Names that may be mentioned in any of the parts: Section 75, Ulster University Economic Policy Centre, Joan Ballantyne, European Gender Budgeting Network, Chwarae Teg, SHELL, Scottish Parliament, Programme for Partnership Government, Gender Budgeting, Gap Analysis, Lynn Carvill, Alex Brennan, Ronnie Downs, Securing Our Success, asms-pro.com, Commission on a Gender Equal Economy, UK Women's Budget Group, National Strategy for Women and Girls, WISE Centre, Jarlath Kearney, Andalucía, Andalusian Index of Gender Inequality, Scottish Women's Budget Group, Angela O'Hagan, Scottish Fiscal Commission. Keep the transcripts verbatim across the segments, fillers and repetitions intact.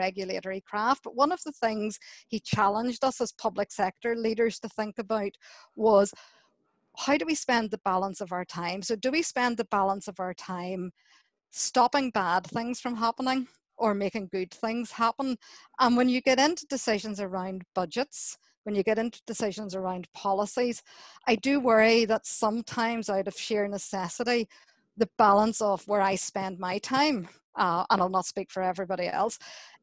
regulatory craft. But one of the things he challenged us as public sector leaders to think about was, how do we spend the balance of our time? So do we spend the balance of our time stopping bad things from happening or making good things happen? And when you get into decisions around budgets, when you get into decisions around policies, I do worry that sometimes out of sheer necessity, the balance of where I spend my time, uh, and I'll not speak for everybody else,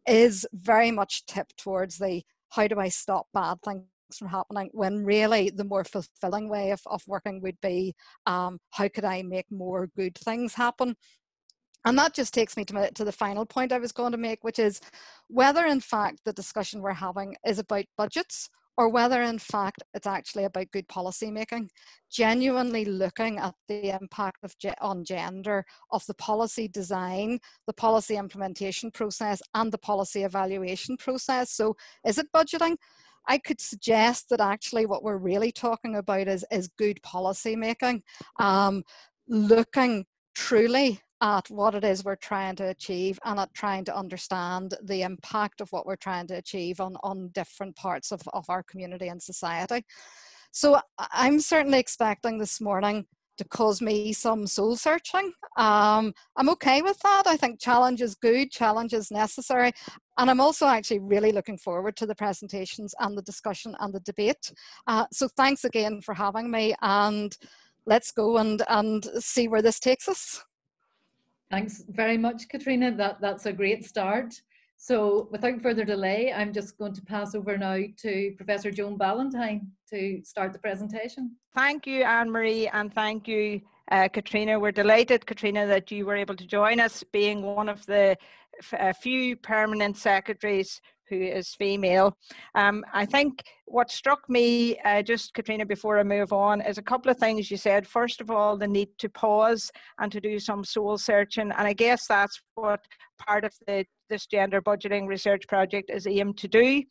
is very much tipped towards the how do I stop bad things from happening, when really the more fulfilling way of, of working would be um, how could I make more good things happen? And that just takes me to, my, to the final point I was going to make, which is whether in fact the discussion we're having is about budgets or whether in fact it's actually about good policy making, genuinely looking at the impact of ge- on gender of the policy design, the policy implementation process and the policy evaluation process. So is it budgeting? I could suggest that actually what we're really talking about is, is good policy making, um, looking truly at what it is we're trying to achieve and at trying to understand the impact of what we're trying to achieve on, on different parts of, of our community and society. So I'm certainly expecting this morning to cause me some soul searching. Um, I'm okay with that. I think challenge is good, challenge is necessary. And I'm also actually really looking forward to the presentations and the discussion and the debate. Uh, so thanks again for having me, and let's go and, and see where this takes us. Thanks very much, Katrina. That, that's a great start. So without further delay, I'm just going to pass over now to Professor Joan Ballantyne to start the presentation. Thank you, Anne-Marie, and thank you, uh, Katrina. We're delighted, Katrina, that you were able to join us, being one of the a few permanent secretaries who is female. Um, I think what struck me, uh, just Katrina, before I move on, is a couple of things you said. First of all, the need to pause and to do some soul searching. And I guess that's what part of the, this gender budgeting research project is aimed to do.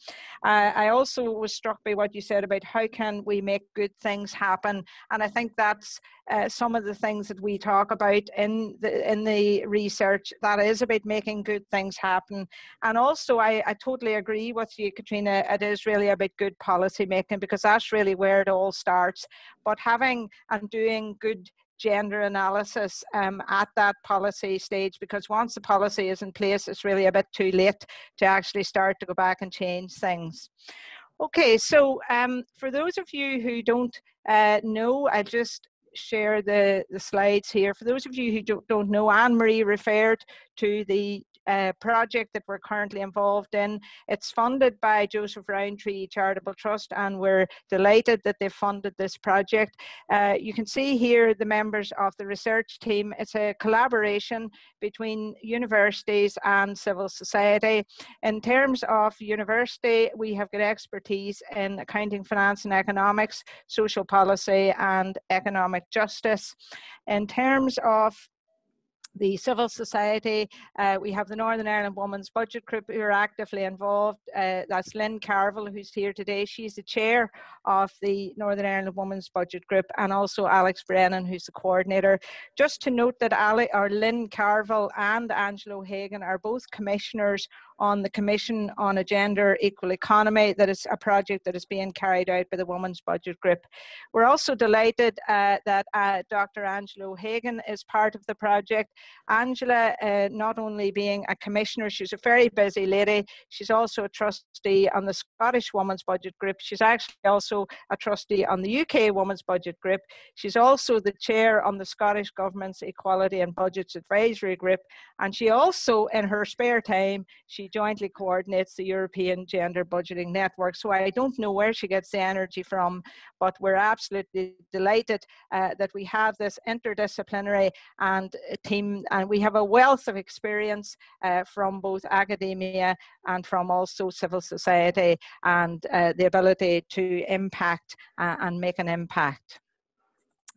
Uh, I also was struck by what you said about how can we make good things happen. And I think that's uh, some of the things that we talk about in the, in the research, that is about making good things happen. And also, I, I totally agree with you, Katrina, it is really about good policy making, because that's really where it all starts. But having and doing good gender analysis um, at that policy stage, because once the policy is in place, it's really a bit too late to actually start to go back and change things. Okay, so um, for those of you who don't uh, know, I just share the, the slides here. For those of you who don't, don't know, Anne-Marie referred to the Uh, project that we're currently involved in. It's funded by Joseph Rowntree Charitable Trust, and we're delighted that they funded this project. Uh, you can see here the members of the research team. It's a collaboration between universities and civil society. In terms of university, we have got expertise in accounting, finance and economics, social policy and economic justice. In terms of the civil society, uh, we have the Northern Ireland Women's Budget Group who are actively involved. Uh, that's Lynn Carvill, who's here today. She's the chair of the Northern Ireland Women's Budget Group, and also Alex Brennan, who's the coordinator. Just to note that Ali, or Lynn Carvill and Angela O'Hagan are both commissioners on the Commission on a Gender Equal Economy, that is a project that is being carried out by the Women's Budget Group. We're also delighted uh, that uh, Doctor Angela O'Hagan is part of the project. Angela, uh, not only being a commissioner, she's a very busy lady. She's also a trustee on the Scottish Women's Budget Group. She's actually also a trustee on the U K Women's Budget Group. She's also the chair on the Scottish Government's Equality and Budgets Advisory Group. And she also, in her spare time, she jointly coordinates the European Gender Budgeting Network. So I don't know where she gets the energy from, but we're absolutely delighted uh, that we have this interdisciplinary and team, and we have a wealth of experience uh, from both academia and from also civil society, and uh, the ability to impact uh, and make an impact.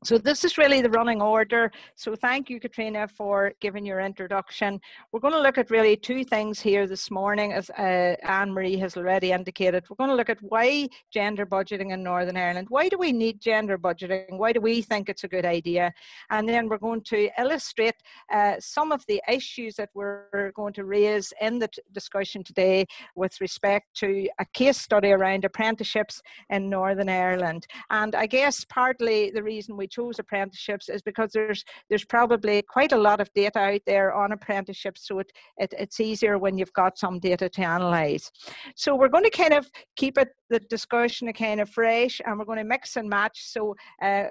So this is really the running order. So thank you, Katrina, for giving your introduction. We're going to look at really two things here this morning, as uh, Anne-Marie has already indicated. We're going to look at why gender budgeting in Northern Ireland. Why do we need gender budgeting? Why do we think it's a good idea? And then we're going to illustrate uh, some of the issues that we're going to raise in the t discussion today with respect to a case study around apprenticeships in Northern Ireland. And I guess partly the reason we chose apprenticeships is because there's there's probably quite a lot of data out there on apprenticeships, so it, it it's easier when you've got some data to analyze. So we're going to kind of keep it the discussion a kind of fresh, and we're going to mix and match. So uh,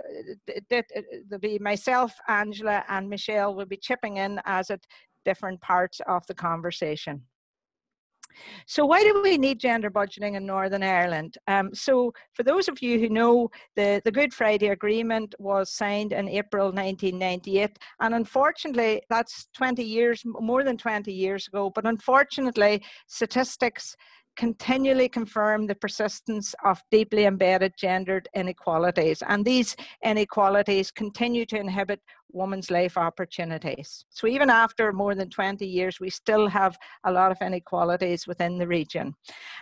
there'll be myself, Angela and Michelle will be chipping in as at different parts of the conversation. So why do we need gender budgeting in Northern Ireland? Um, so for those of you who know, the, the Good Friday Agreement was signed in April nineteen ninety-eight. And unfortunately, that's twenty years, more than twenty years ago. But unfortunately, statistics continually confirm the persistence of deeply embedded gendered inequalities. And these inequalities continue to inhibit women's life opportunities. So even after more than twenty years, we still have a lot of inequalities within the region.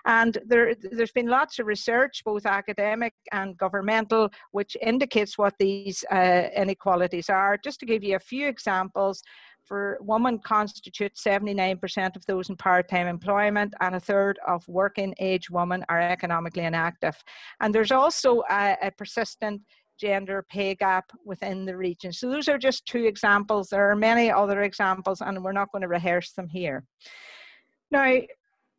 And there, there's been lots of research, both academic and governmental, which indicates what these uh, inequalities are. Just to give you a few examples, for women constitute seventy-nine percent of those in part-time employment, and a third of working age women are economically inactive. And there's also a, a persistent gender pay gap within the region. So those are just two examples. There are many other examples, and we're not going to rehearse them here. Now,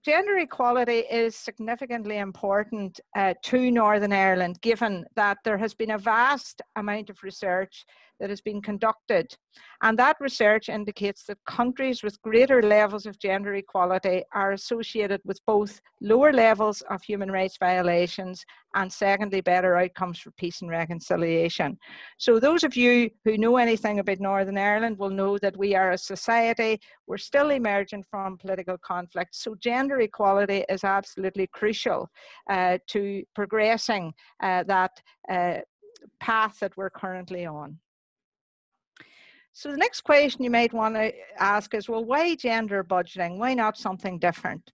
gender equality is significantly important uh, to Northern Ireland, given that there has been a vast amount of research that has been conducted. And that research indicates that countries with greater levels of gender equality are associated with both lower levels of human rights violations and, secondly, better outcomes for peace and reconciliation. So those of you who know anything about Northern Ireland will know that we are a society, we're still emerging from political conflict. So gender equality is absolutely crucial uh, to progressing uh, that uh, path that we're currently on. So the next question you might want to ask is, well, why gender budgeting? Why not something different?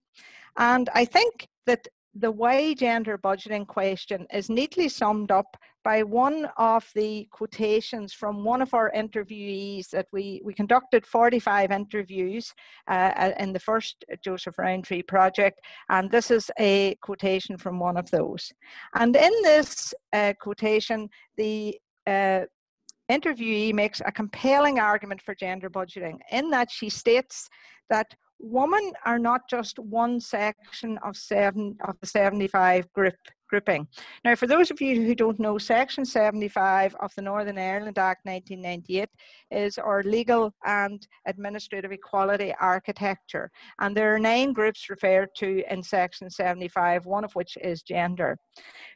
And I think that the why gender budgeting question is neatly summed up by one of the quotations from one of our interviewees that we, we conducted forty-five interviews uh, in the first Joseph Rowntree project. And this is a quotation from one of those. And in this uh, quotation, the uh, interviewee makes a compelling argument for gender budgeting, in that she states that women are not just one section of seven of the seventy-five group grouping. Now, for those of you who don't know, Section seventy-five of the Northern Ireland Act nineteen ninety-eight is our legal and administrative equality architecture. And there are nine groups referred to in Section seventy-five, one of which is gender.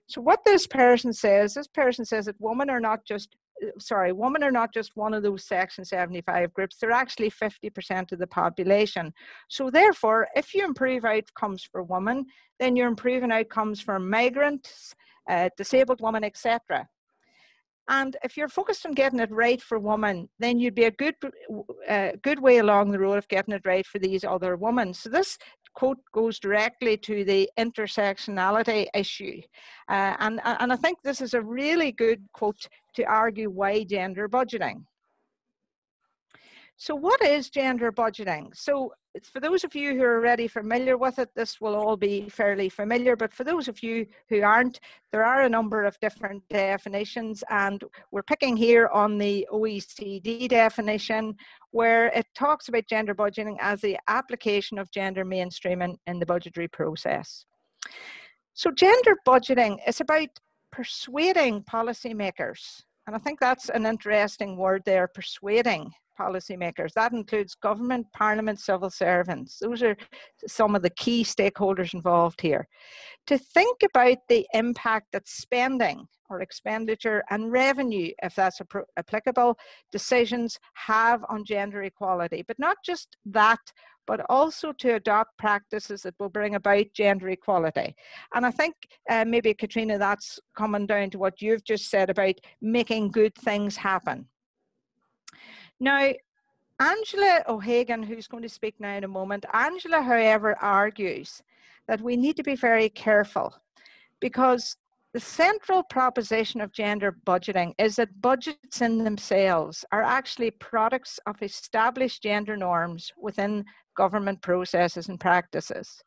So what this person says, this person says that women are not just Sorry, women are not just one of those Section seventy-five groups, they're actually fifty percent of the population. So therefore, if you improve outcomes for women, then you're improving outcomes for migrants, uh, disabled women, et cetera. And if you're focused on getting it right for women, then you'd be a good, uh, good way along the road of getting it right for these other women. So this quote goes directly to the intersectionality issue. Uh, and, and I think this is a really good quote to argue why gender budgeting. So what is gender budgeting? So for those of you who are already familiar with it, this will all be fairly familiar, but for those of you who aren't, there are a number of different definitions, and we're picking here on the O E C D definition, where it talks about gender budgeting as the application of gender mainstreaming in the budgetary process. So gender budgeting is about persuading policymakers, and I think that's an interesting word there, persuading policymakers. That includes government, parliament, civil servants. Those are some of the key stakeholders involved here. To think about the impact that spending or expenditure and revenue, if that's applicable, decisions have on gender equality. But not just that, but also to adopt practices that will bring about gender equality. And I think uh, maybe, Katrina, that's coming down to what you've just said about making good things happen. Now, Angela O'Hagan, who's going to speak now in a moment, Angela, however, argues that we need to be very careful, because the central proposition of gender budgeting is that budgets in themselves are actually products of established gender norms within government processes and practices.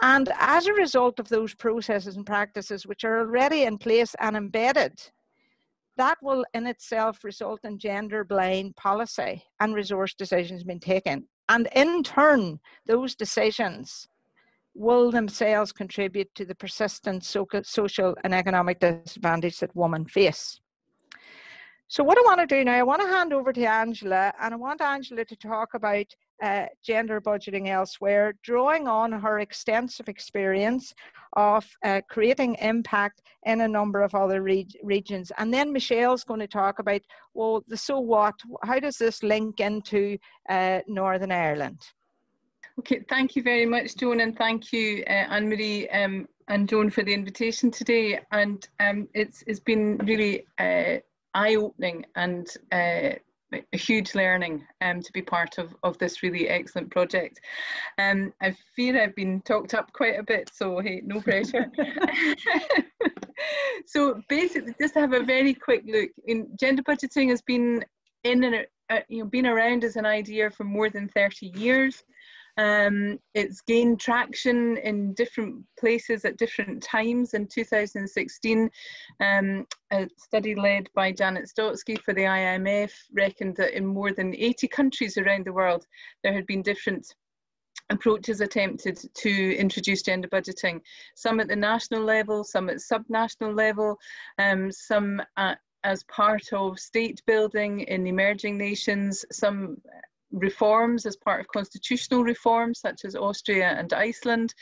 And as a result of those processes and practices which are already in place and embedded, that will in itself result in gender-blind policy and resource decisions being taken. And in turn, those decisions will themselves contribute to the persistent social and economic disadvantage that women face. So what I want to do now, I want to hand over to Angela, and I want Angela to talk about uh, gender budgeting elsewhere, drawing on her extensive experience of uh, creating impact in a number of other re regions. And then Michelle's going to talk about, well, the so what, how does this link into uh, Northern Ireland? Okay, thank you very much, Joan, and thank you, uh, Anne-Marie um, and Joan, for the invitation today. And um, it's, it's been really uh, eye-opening and uh, a huge learning um, to be part of, of this really excellent project. Um, I fear I've been talked up quite a bit, so hey, no pressure. So basically, just to have a very quick look, in gender budgeting has been in and uh, you know, been around as an idea for more than thirty years. Um, it's gained traction in different places at different times. In two thousand sixteen, um, a study led by Janet Stotsky for the I M F reckoned that in more than eighty countries around the world, there had been different approaches attempted to introduce gender budgeting, some at the national level, some at subnational level, um, some at, as part of state building in emerging nations, some reforms as part of constitutional reforms such as Austria and Iceland.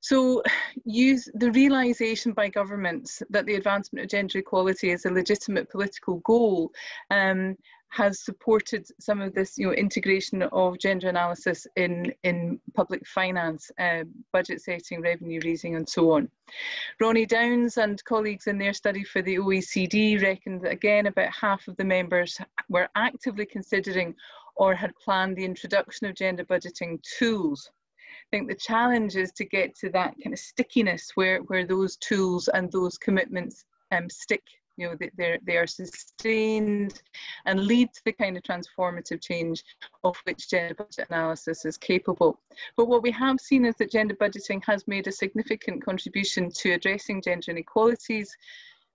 So use the realisation by governments that the advancement of gender equality is a legitimate political goal um, has supported some of this, you know, integration of gender analysis in, in public finance, uh, budget setting, revenue raising and so on. Ronnie Downs and colleagues in their study for the O E C D reckoned that again about half of the members were actively considering or had planned the introduction of gender budgeting tools. I think the challenge is to get to that kind of stickiness where, where those tools and those commitments um, stick. You know, they they are sustained and lead to the kind of transformative change of which gender budget analysis is capable. But what we have seen is that gender budgeting has made a significant contribution to addressing gender inequalities,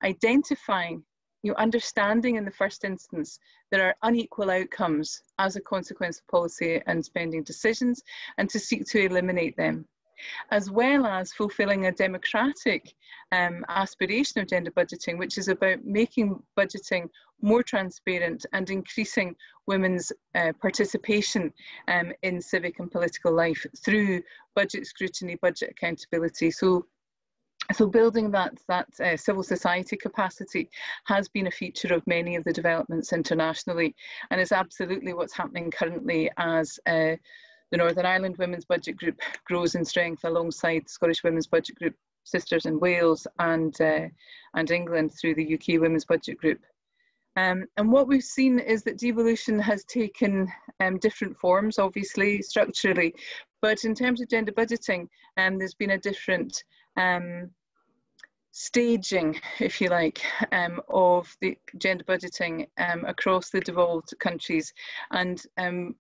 identifying, you know, understanding in the first instance there are unequal outcomes as a consequence of policy and spending decisions, and to seek to eliminate them, as well as fulfilling a democratic um, aspiration of gender budgeting, which is about making budgeting more transparent and increasing women's uh, participation um, in civic and political life through budget scrutiny, budget accountability. So, so building that, that uh, civil society capacity has been a feature of many of the developments internationally, and is absolutely what's happening currently as uh, the Northern Ireland Women's Budget Group grows in strength alongside the Scottish Women's Budget Group sisters in Wales and, uh, and England through the U K Women's Budget Group. Um, and what we've seen is that devolution has taken um, different forms, obviously, structurally, but in terms of gender budgeting, um, there's been a different um, staging, if you like, um, of the gender budgeting um, across the devolved countries. And um,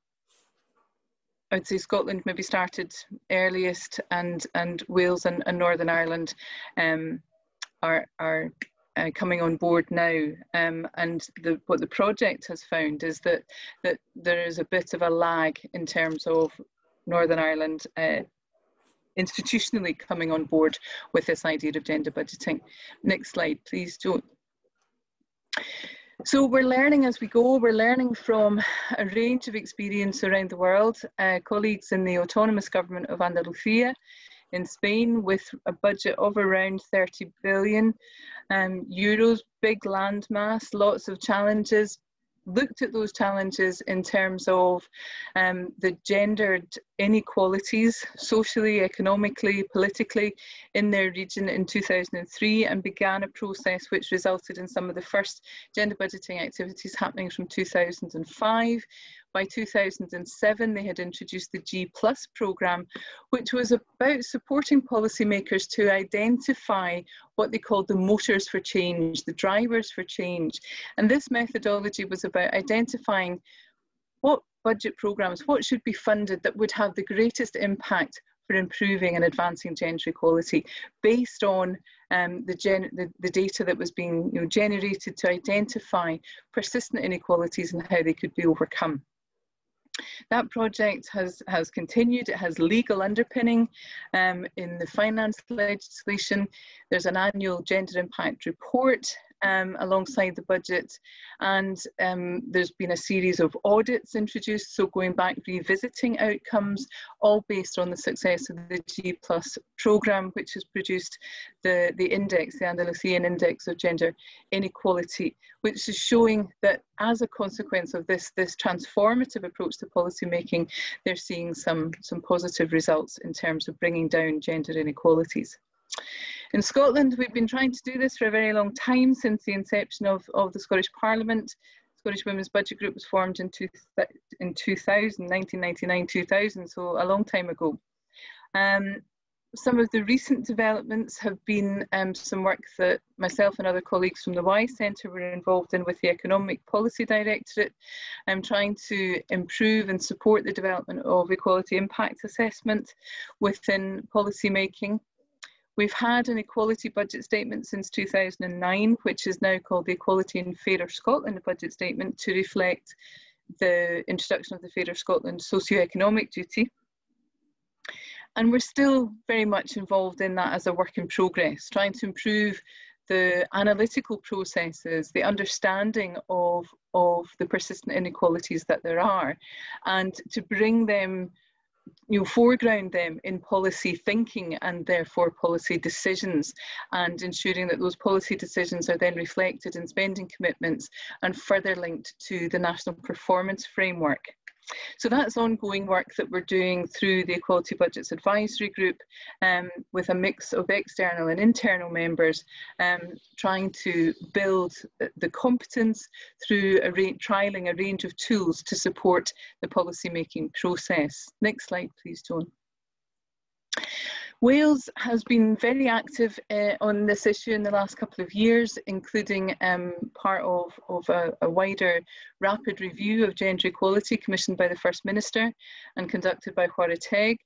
I would say Scotland maybe started earliest, and, and Wales and, and Northern Ireland um, are, are uh, coming on board now. Um, and the, what the project has found is that, that there is a bit of a lag in terms of Northern Ireland uh, institutionally coming on board with this idea of gender budgeting. Next slide, please, Joan. So we're learning as we go. We're learning from a range of experience around the world. Uh, colleagues in the autonomous government of Andalucía in Spain, with a budget of around thirty billion um, euros, big landmass, lots of challenges, looked at those challenges in terms of um, the gendered inequalities socially, economically, politically in their region in two thousand three, and began a process which resulted in some of the first gender budgeting activities happening from two thousand five. By two thousand seven, they had introduced the G plus program, which was about supporting policymakers to identify what they called the motors for change, the drivers for change. And this methodology was about identifying what budget programs, what should be funded that would have the greatest impact for improving and advancing gender equality, based on um, the, gen the, the data that was being you know, generated to identify persistent inequalities and how they could be overcome. That project has, has continued. It has legal underpinning um, in the finance legislation. There's an annual gender impact report um, alongside the budget, and um, there's been a series of audits introduced, so going back, revisiting outcomes, all based on the success of the G plus programme, which has produced the, the index, the Andalusian Index of Gender Inequality, which is showing that as a consequence of this, this transformative approach to policy making, they're seeing some, some positive results in terms of bringing down gender inequalities. In Scotland, we've been trying to do this for a very long time, since the inception of, of the Scottish Parliament. The Scottish Women's Budget Group was formed in, two, in two thousand, nineteen ninety-nine to two thousand, so a long time ago. Um, Some of the recent developments have been um, some work that myself and other colleagues from the WISE Centre were involved in with the Economic Policy Directorate, um, trying to improve and support the development of equality impact assessment within policy making. We've had an equality budget statement since two thousand nine, which is now called the Equality in Fairer Scotland budget statement, to reflect the introduction of the Fairer Scotland Socioeconomic Duty. And we're still very much involved in that as a work in progress, trying to improve the analytical processes, the understanding of, of the persistent inequalities that there are, and to bring them, you know, foreground them in policy thinking and therefore policy decisions, and ensuring that those policy decisions are then reflected in spending commitments and further linked to the national performance framework. So that's ongoing work that we're doing through the Equality Budgets Advisory Group, um, with a mix of external and internal members, um, trying to build the competence through a trialling a range of tools to support the policy-making process. Next slide, please, Joan. Wales has been very active uh, on this issue in the last couple of years, including um, part of, of a, a wider rapid review of gender equality commissioned by the First Minister and conducted by Chwarae Teg.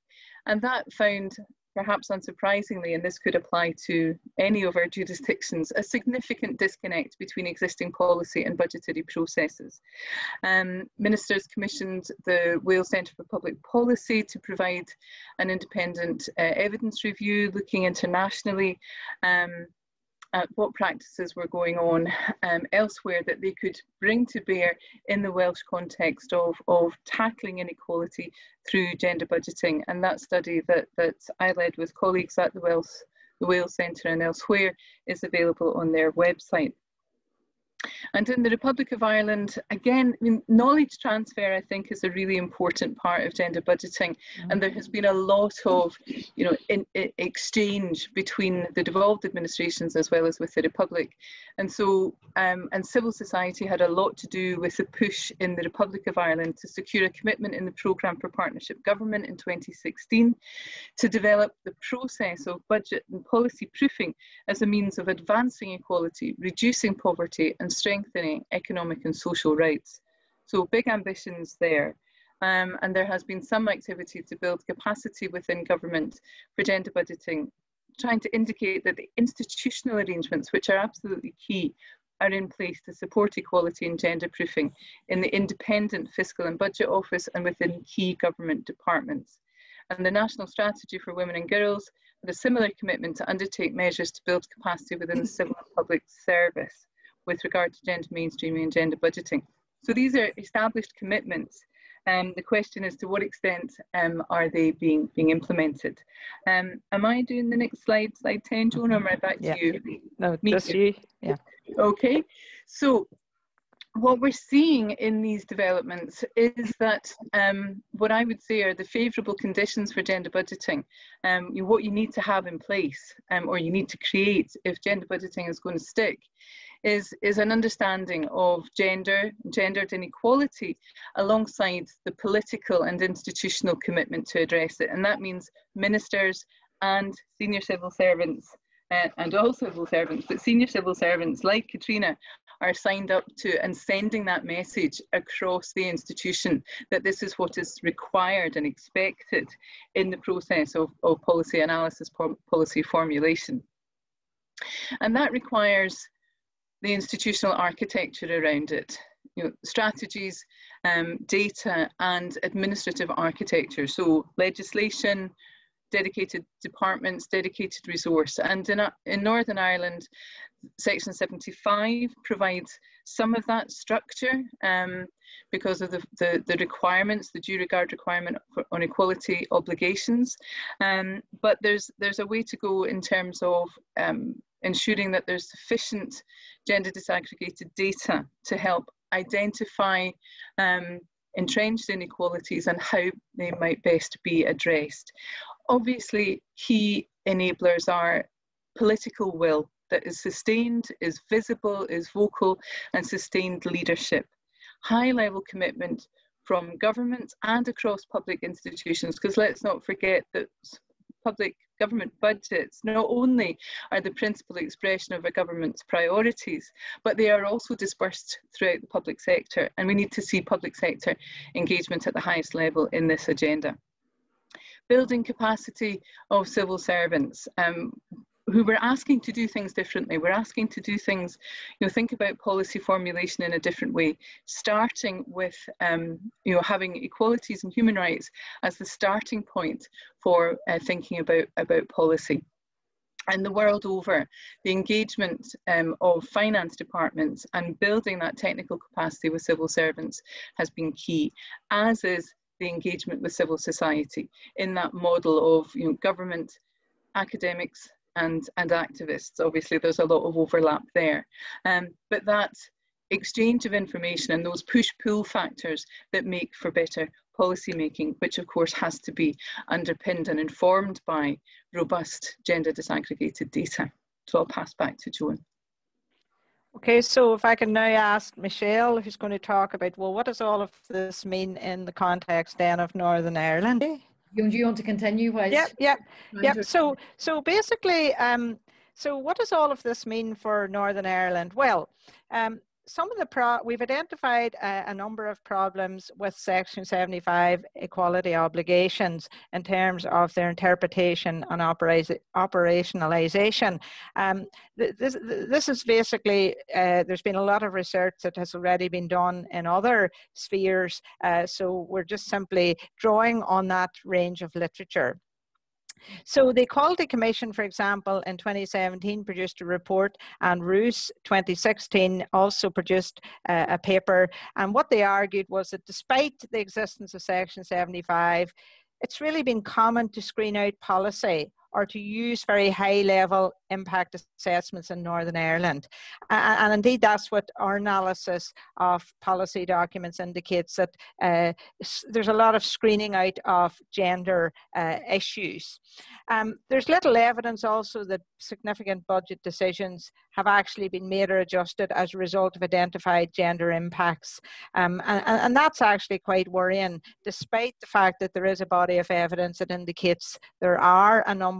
And that found, perhaps unsurprisingly, and this could apply to any of our jurisdictions, a significant disconnect between existing policy and budgetary processes. Um, ministers commissioned the Wales Centre for Public Policy to provide an independent uh, evidence review, looking internationally um, at what practices were going on um, elsewhere that they could bring to bear in the Welsh context of, of tackling inequality through gender budgeting. And that study that, that I led with colleagues at the Wales, the Wales Centre and elsewhere is available on their website. And in the Republic of Ireland, again, I mean, knowledge transfer, I think, is a really important part of gender budgeting. And there has been a lot of, you know, in, in exchange between the devolved administrations as well as with the Republic. And so, um, and civil society had a lot to do with the push in the Republic of Ireland to secure a commitment in the Programme for Partnership Government in twenty sixteen to develop the process of budget and policy proofing as a means of advancing equality, reducing poverty, and strengthening economic and social rights. So big ambitions there. Um, and there has been some activity to build capacity within government for gender budgeting, trying to indicate that the institutional arrangements, which are absolutely key, are in place to support equality and gender proofing in the independent fiscal and budget office and within key government departments. And the National Strategy for Women and Girls had a similar commitment to undertake measures to build capacity within the civil and public service with regard to gender mainstreaming and gender budgeting. So these are established commitments. Um, the question is, to what extent um, are they being, being implemented? Um, am I doing the next slide, slide ten, Joan, or am I back to yeah. you? No, Me just too. you. Yeah. Okay, so what we're seeing in these developments is that um, what I would say are the favourable conditions for gender budgeting, um, you, what you need to have in place um, or you need to create if gender budgeting is going to stick, is, is an understanding of gender, gendered inequality alongside the political and institutional commitment to address it. And that means ministers and senior civil servants uh, and all civil servants, but senior civil servants like Katrina are signed up to and sending that message across the institution that this is what is required and expected in the process of, of policy analysis, policy formulation. And that requires the institutional architecture around it, you know, strategies, um, data and administrative architecture, so legislation, dedicated departments, dedicated resource. And in, in Northern Ireland, Section seventy-five provides some of that structure um, because of the, the, the requirements, the due regard requirement for, on equality obligations. Um, but there's, there's a way to go in terms of um, ensuring that there's sufficient gender disaggregated data to help identify um, entrenched inequalities and how they might best be addressed. Obviously, key enablers are political will that is sustained, is visible, is vocal, and sustained leadership. High-level commitment from governments and across public institutions, because let's not forget that public government budgets not only are the principal expression of a government's priorities, but they are also dispersed throughout the public sector, and we need to see public sector engagement at the highest level in this agenda. Building capacity of civil servants, um, who we're asking to do things differently. We're asking to do things, you know, think about policy formulation in a different way, starting with, um, you know, having equalities and human rights as the starting point for uh, thinking about, about policy. And the world over, the engagement um, of finance departments and building that technical capacity with civil servants has been key, as is the engagement with civil society in that model of, you know, government, academics, And, and activists. Obviously there's a lot of overlap there, um, but that exchange of information and those push-pull factors that make for better policy making, which of course has to be underpinned and informed by robust gender disaggregated data. So I'll pass back to Joan. Okay, so if I can now ask Michelle, who's going to talk about, well, what does all of this mean in the context then of Northern Ireland? Do you want to continue? Yep, yep, yep. So, so basically, um, so what does all of this mean for Northern Ireland? Well, um, some of the pro we've identified a, a number of problems with Section seventy-five equality obligations in terms of their interpretation and opera operationalization. Um, th this, this is basically, uh, there's been a lot of research that has already been done in other spheres, uh, so we're just simply drawing on that range of literature. So the Equality Commission, for example, in twenty seventeen produced a report, and Roos twenty sixteen also produced uh, a paper, and what they argued was that despite the existence of Section seventy-five, it's really been common to screen out policy or to use very high-level impact assessments in Northern Ireland. And, and indeed, that's what our analysis of policy documents indicates, that uh, there's a lot of screening out of gender uh, issues. Um, there's little evidence also that significant budget decisions have actually been made or adjusted as a result of identified gender impacts. Um, and, and that's actually quite worrying, despite the fact that there is a body of evidence that indicates there are a number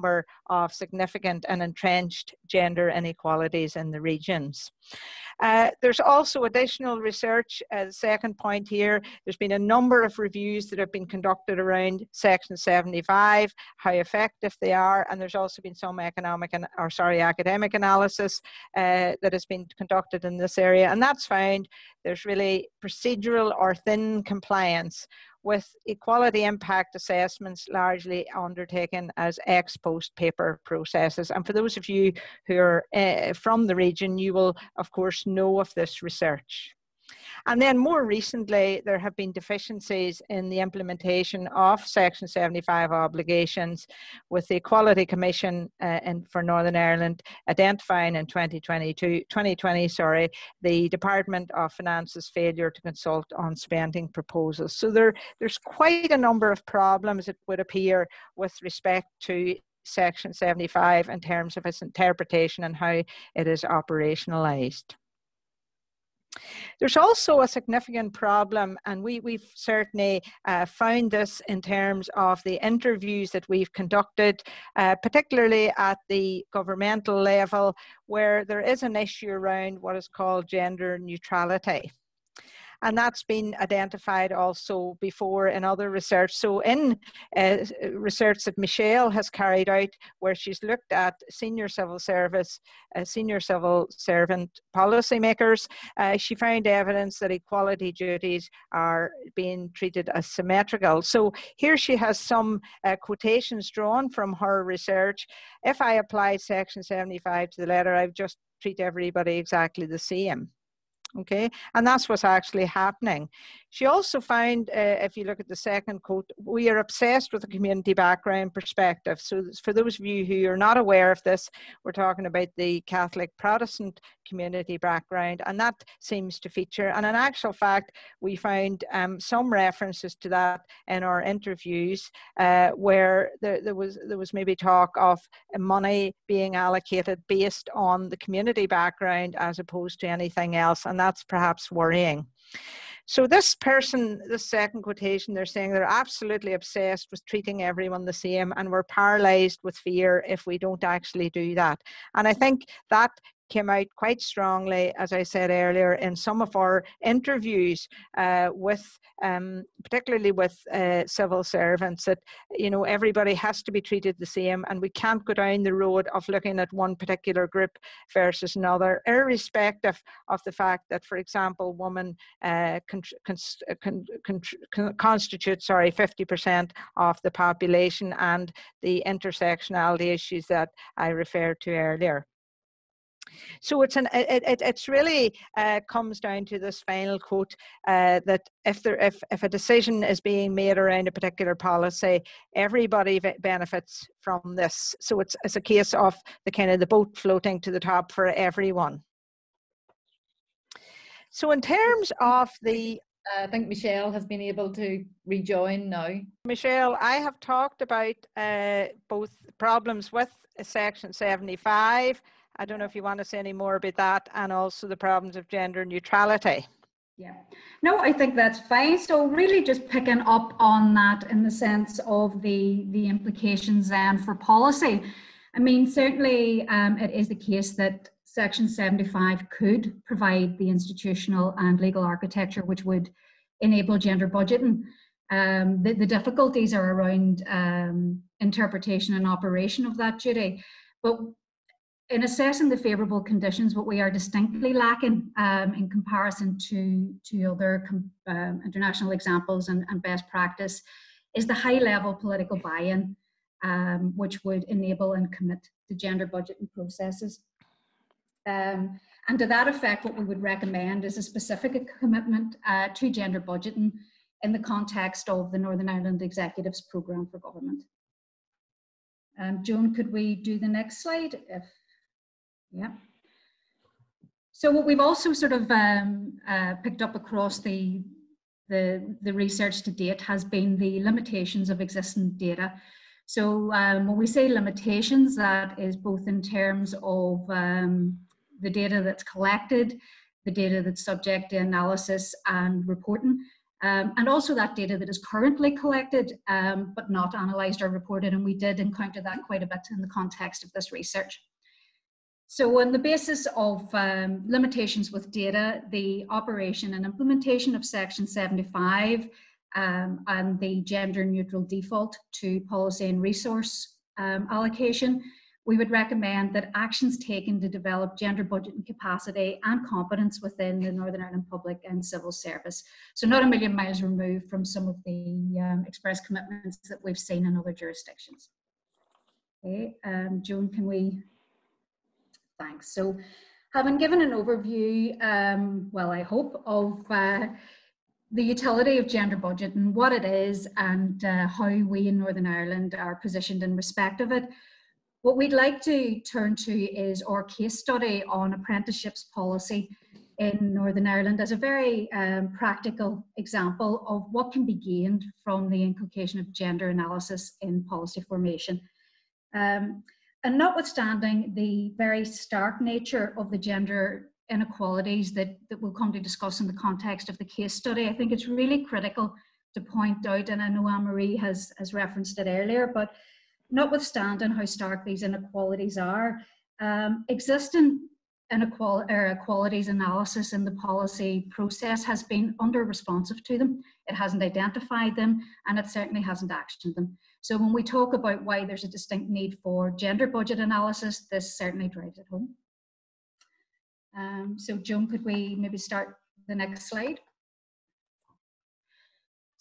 of significant and entrenched gender inequalities in the regions. Uh, there's also additional research, uh, the second point here, there's been a number of reviews that have been conducted around Section seventy-five, how effective they are, and there's also been some economic and, or sorry, academic analysis uh, that has been conducted in this area, and that's found there's really procedural or thin compliance with equality impact assessments largely undertaken as ex post paper processes. And for those of you who are uh, from the region, you will of course know of this research. And then more recently, there have been deficiencies in the implementation of Section seventy-five obligations, with the Equality Commission uh, in, for Northern Ireland identifying in twenty twenty-two, twenty twenty sorry, the Department of Finance's failure to consult on spending proposals. So there, there's quite a number of problems, it would appear, with respect to Section seventy-five in terms of its interpretation and how it is operationalised. There's also a significant problem, and we, we've certainly uh, found this in terms of the interviews that we've conducted, uh, particularly at the governmental level, where there is an issue around what is called gender neutrality. And that's been identified also before in other research. So in uh, research that Michelle has carried out, where she's looked at senior civil service, uh, senior civil servant policymakers, uh, she found evidence that equality duties are being treated as symmetrical. So here she has some uh, quotations drawn from her research. If I apply Section seventy-five to the letter, I would just treat everybody exactly the same. Okay, and that's what's actually happening. She also found, uh, if you look at the second quote, we are obsessed with the community background perspective. So for those of you who are not aware of this, we're talking about the Catholic Protestant community background, and that seems to feature. And in actual fact, we found um, some references to that in our interviews, uh, where there, there, was, there was maybe talk of money being allocated based on the community background as opposed to anything else, and that's perhaps worrying. So this person, the second quotation, they're saying they're absolutely obsessed with treating everyone the same, and we're paralysed with fear if we don't actually do that. And I think that came out quite strongly, as I said earlier, in some of our interviews uh, with, um, particularly with uh, civil servants, that, you know, everybody has to be treated the same, and we can't go down the road of looking at one particular group versus another, irrespective of the fact that, for example, women uh, con con con constitute, sorry, fifty percent of the population, and the intersectionality issues that I referred to earlier. So it's an it, it it's really uh, comes down to this final quote uh, that if there if if a decision is being made around a particular policy, everybody benefits from this. So it's it's a case of the kind of the boat floating to the top for everyone. So in terms of the I think Michelle has been able to rejoin now. Michelle, I have talked about uh, both problems with Section seventy-five. I don't know if you want to say any more about that, and also the problems of gender neutrality. Yeah, no, I think that's fine. So really just picking up on that in the sense of the, the implications then for policy. I mean, certainly um, it is the case that Section seventy-five could provide the institutional and legal architecture which would enable gender budgeting. Um, the, the difficulties are around um, interpretation and operation of that duty. But in assessing the favourable conditions, what we are distinctly lacking um, in comparison to, to other com um, international examples and, and best practice is the high-level political buy-in, um, which would enable and commit to gender budgeting processes. Um, and to that effect, what we would recommend is a specific commitment uh, to gender budgeting in the context of the Northern Ireland Executive's Programme for Government. Um, Joan, could we do the next slide? If Yeah. So what we've also sort of um, uh, picked up across the, the, the research to date has been the limitations of existing data. So um, when we say limitations, that is both in terms of um, the data that's collected, the data that's subject to analysis and reporting, um, and also that data that is currently collected um, but not analysed or reported. And we did encounter that quite a bit in the context of this research. So on the basis of um, limitations with data, the operation and implementation of Section seventy-five um, and the gender neutral default to policy and resource um, allocation, we would recommend that actions taken to develop gender budgeting capacity and competence within the Northern Ireland public and civil service. So not a million miles removed from some of the um, express commitments that we've seen in other jurisdictions. Okay, um, Joan, can we... Thanks. So having given an overview, um, well, I hope, of uh, the utility of gender budget and what it is, and uh, how we in Northern Ireland are positioned in respect of it. What we'd like to turn to is our case study on apprenticeships policy in Northern Ireland as a very um, practical example of what can be gained from the inculcation of gender analysis in policy formation. Um, and notwithstanding the very stark nature of the gender inequalities that, that we'll come to discuss in the context of the case study, I think it's really critical to point out, and I know Anne-Marie has, has referenced it earlier, but notwithstanding how stark these inequalities are, um, existing inequality or equalities analysis in the policy process has been under-responsive to them. It hasn't identified them, and it certainly hasn't actioned them. So when we talk about why there's a distinct need for gender budget analysis, this certainly drives it home. Um, so Joan, could we maybe start the next slide?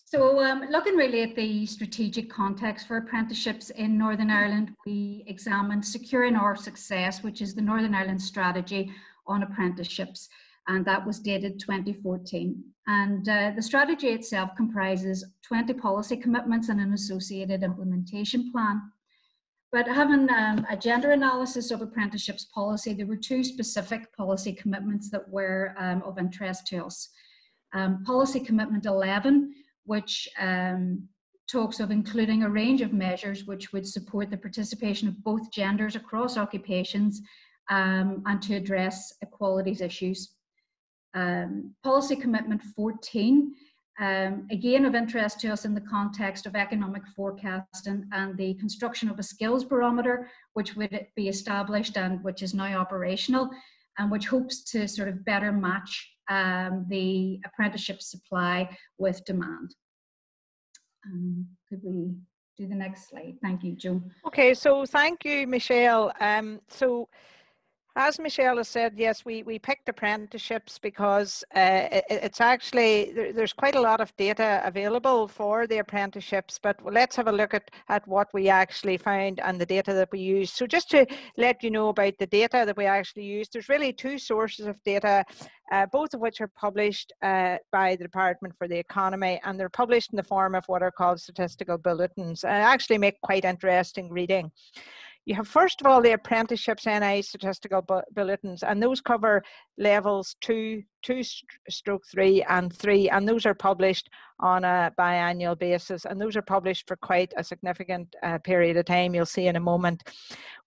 So um, looking really at the strategic context for apprenticeships in Northern Ireland, we examined Securing Our Success, which is the Northern Ireland Strategy on Apprenticeships, and that was dated twenty fourteen. And uh, the strategy itself comprises twenty policy commitments and an associated implementation plan. But having um, a gender analysis of apprenticeships policy, there were two specific policy commitments that were um, of interest to us. Um, policy Commitment eleven, which um, talks of including a range of measures which would support the participation of both genders across occupations um, and to address equalities issues. Um, policy Commitment fourteen, um, again of interest to us in the context of economic forecasting and the construction of a skills barometer, which would be established and which is now operational, and which hopes to sort of better match um, the apprenticeship supply with demand. Um, could we do the next slide? Thank you, Joan. Okay, so thank you, Michelle. Um, so as Michelle has said, yes, we, we picked apprenticeships because uh, it, it's actually, there, there's quite a lot of data available for the apprenticeships, but let's have a look at, at what we actually found and the data that we used. So just to let you know about the data that we actually used, there's really two sources of data, uh, both of which are published uh, by the Department for the Economy, and they're published in the form of what are called statistical bulletins, and actually make quite interesting reading. You have, first of all, the Apprenticeships N I statistical bu bulletins, and those cover levels two, two stroke three and three, and those are published on a biannual basis, and those are published for quite a significant uh, period of time, you'll see in a moment.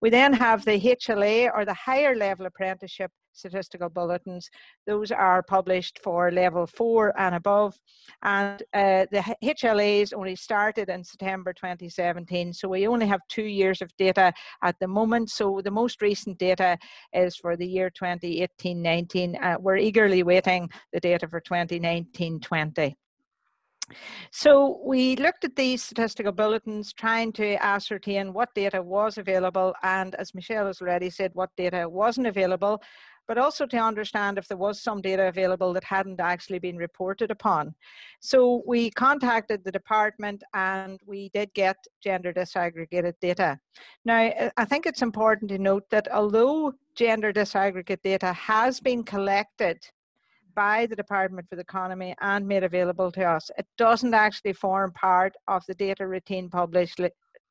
We then have the H L A, or the higher level apprenticeship statistical bulletins. Those are published for level four and above, and uh, the H L As only started in September twenty seventeen, so we only have two years of data at the moment. So the most recent data is for the year twenty eighteen nineteen. Uh, we're eagerly waiting the data for twenty nineteen twenty. So we looked at these statistical bulletins, trying to ascertain what data was available, and as Michelle has already said, what data wasn't available, but also to understand if there was some data available that hadn't actually been reported upon. So we contacted the department, and we did get gender disaggregated data. Now, I think it's important to note that although gender disaggregate data has been collected by the Department for the Economy and made available to us, it doesn't actually form part of the data routine published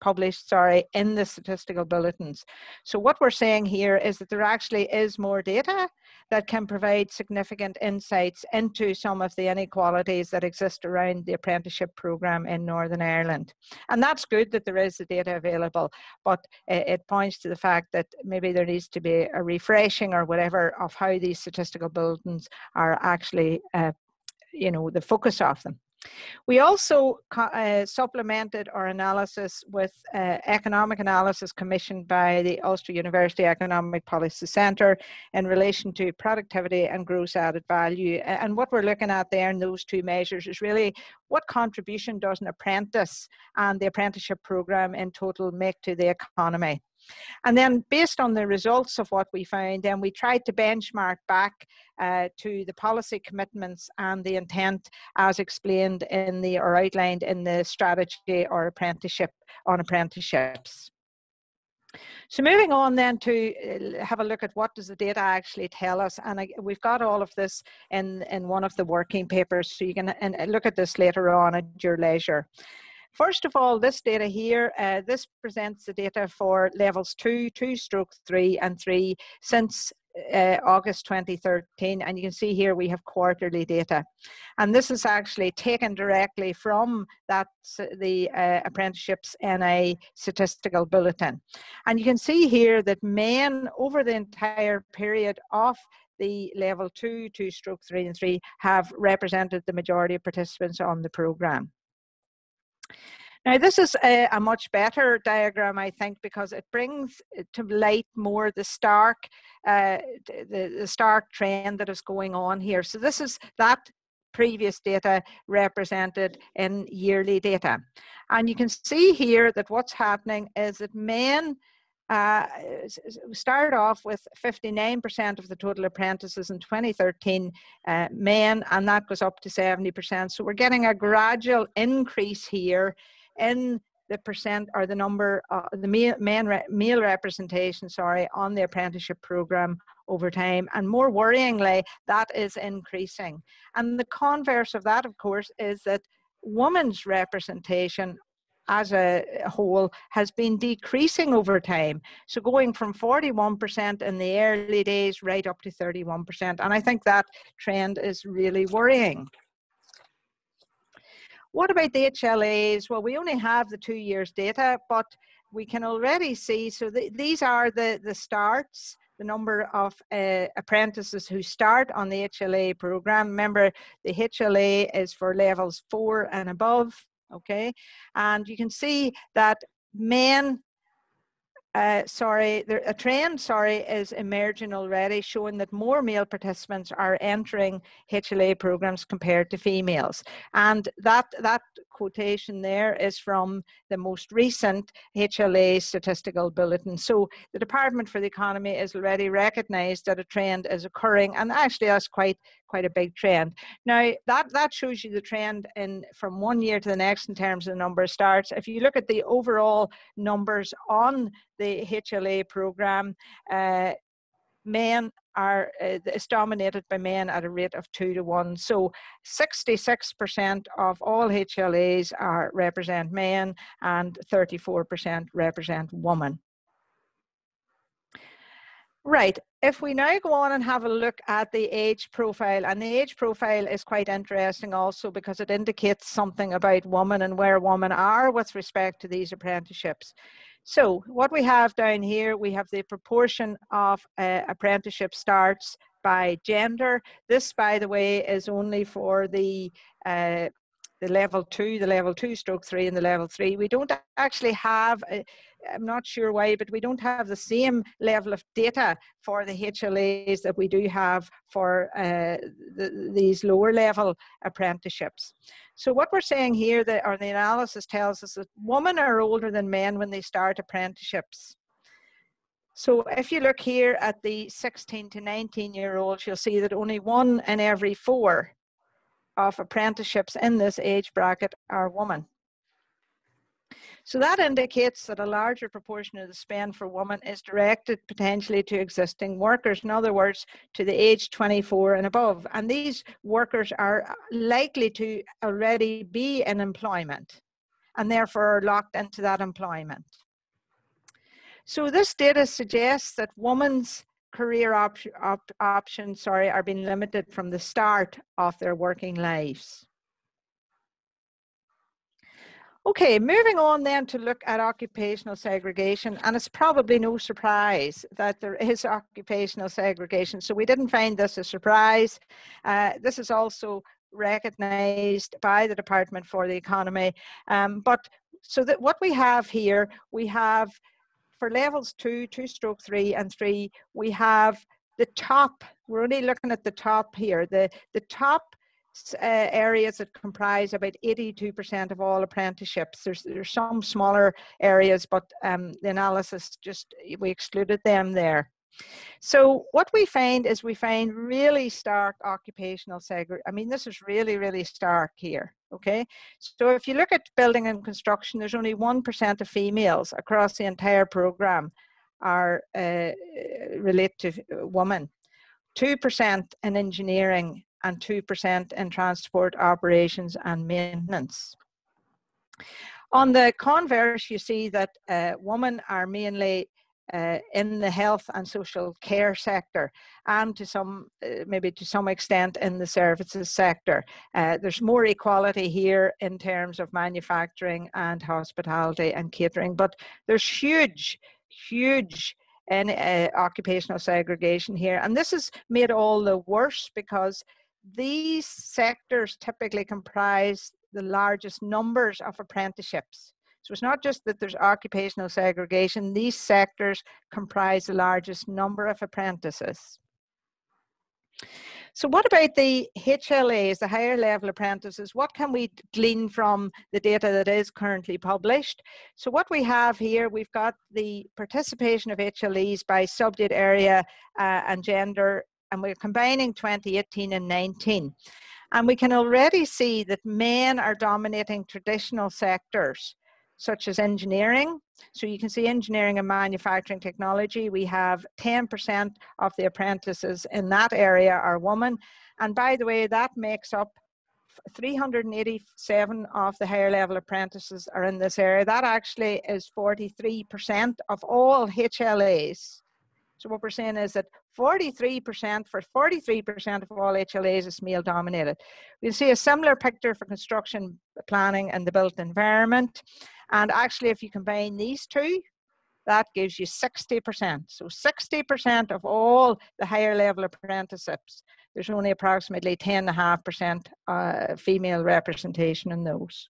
published sorry, in the statistical bulletins. So what we're saying here is that there actually is more data that can provide significant insights into some of the inequalities that exist around the apprenticeship programme in Northern Ireland. And that's good that there is the data available, but it points to the fact that maybe there needs to be a refreshing or whatever of how these statistical bulletins are actually, uh, you know, the focus of them. We also uh, supplemented our analysis with uh, economic analysis commissioned by the Ulster University Economic Policy Centre in relation to productivity and gross added value. And what we're looking at there in those two measures is really what contribution does an apprentice and the apprenticeship programme in total make to the economy. And then based on the results of what we found, then we tried to benchmark back uh, to the policy commitments and the intent as explained in the, or outlined in the strategy or apprenticeship on apprenticeships. So moving on then to have a look at what does the data actually tell us, and I, we've got all of this in, in one of the working papers, so you can and look at this later on at your leisure. First of all, this data here, uh, this presents the data for levels two, two stroke three and three since Uh, August twenty thirteen, and you can see here we have quarterly data, and this is actually taken directly from that the uh, Apprenticeships N I statistical bulletin. And you can see here that men over the entire period of the level two, two stroke three and three have represented the majority of participants on the programme. Now, this is a, a much better diagram, I think, because it brings to light more the stark, uh, the, the stark trend that is going on here. So this is that previous data represented in yearly data. And you can see here that what's happening is that men uh, start off with fifty-nine percent of the total apprentices in twenty thirteen, uh, men, and that goes up to seventy percent. So we're getting a gradual increase here in the percent or the number of the male, men re, male representation, sorry, on the apprenticeship program over time. And more worryingly, that is increasing. And the converse of that, of course, is that women's representation as a whole has been decreasing over time. So going from forty-one percent in the early days right up to thirty-one percent. And I think that trend is really worrying. What about the H L As? Well, we only have the two years data, but we can already see, so the, these are the, the starts, the number of uh, apprentices who start on the H L A program. Remember, the H L A is for levels four and above, okay? And you can see that men, Uh, sorry, there, a trend, sorry, is emerging already, showing that more male participants are entering H L A programs compared to females. And that, that quotation there is from the most recent H L A statistical bulletin. So the Department for the Economy has already recognised that a trend is occurring, and actually that's quite quite a big trend. Now, that, that shows you the trend in from one year to the next in terms of the number of starts. If you look at the overall numbers on the H L A programme, uh, men are uh, is dominated by men at a rate of two to one. So sixty-six percent of all H L As are represent men and thirty-four percent represent women. Right, if we now go on and have a look at the age profile, and the age profile is quite interesting also because it indicates something about women and where women are with respect to these apprenticeships. So what we have down here, we have the proportion of uh, apprenticeship starts by gender. This, by the way, is only for the uh, the level two, the level two stroke three and the level three. We don't actually have, a, I'm not sure why, but we don't have the same level of data for the H L As that we do have for uh, the, these lower level apprenticeships. So what we're saying here, that, or the analysis tells us that women are older than men when they start apprenticeships. So if you look here at the sixteen to nineteen year olds, you'll see that only one in every four of apprenticeships in this age bracket are women. So that indicates that a larger proportion of the spend for women is directed potentially to existing workers, in other words, to the age twenty-four and above. And these workers are likely to already be in employment and therefore are locked into that employment. So this data suggests that women's career op op options, sorry, are being limited from the start of their working lives. Okay, moving on then to look at occupational segregation, and it's probably no surprise that there is occupational segregation, so we didn't find this a surprise. Uh, this is also recognised by the Department for the Economy, um, but so that what we have here, we have for levels two, two stroke three and three, we have the top, we're only looking at the top here, the, the top uh, areas that comprise about eighty-two percent of all apprenticeships. There's, there's some smaller areas, but um, the analysis just, we excluded them there. So what we find is we find really stark occupational segregation. I mean, this is really, really stark here, okay? So if you look at building and construction, there's only one percent of females across the entire program. are uh, relate to women. two percent in engineering and two percent in transport operations and maintenance. On the converse, you see that uh, women are mainly uh, in the health and social care sector, and to some, uh, maybe to some extent, in the services sector. Uh, there's more equality here in terms of manufacturing and hospitality and catering, but there's huge, huge in, uh, occupational segregation here. And this is made all the worse because these sectors typically comprise the largest numbers of apprenticeships. So it's not just that there's occupational segregation, these sectors comprise the largest number of apprentices. So what about the H L As, the higher level apprentices? What can we glean from the data that is currently published? So what we have here, we've got the participation of H L Es by subject area uh, and gender, and we're combining twenty eighteen and nineteen. And we can already see that men are dominating traditional sectors, such as engineering. So you can see engineering and manufacturing technology. We have ten percent of the apprentices in that area are women. And by the way, that makes up three hundred eighty-seven of the higher level apprentices are in this area. That actually is forty-three percent of all H L As. So what we're saying is that forty-three percent, for forty-three percent of all H L As is male dominated. We can see a similar picture for construction, planning and the built environment. And actually, if you combine these two, that gives you sixty percent. So sixty percent of all the higher level apprenticeships, there's only approximately ten point five percent uh, female representation in those.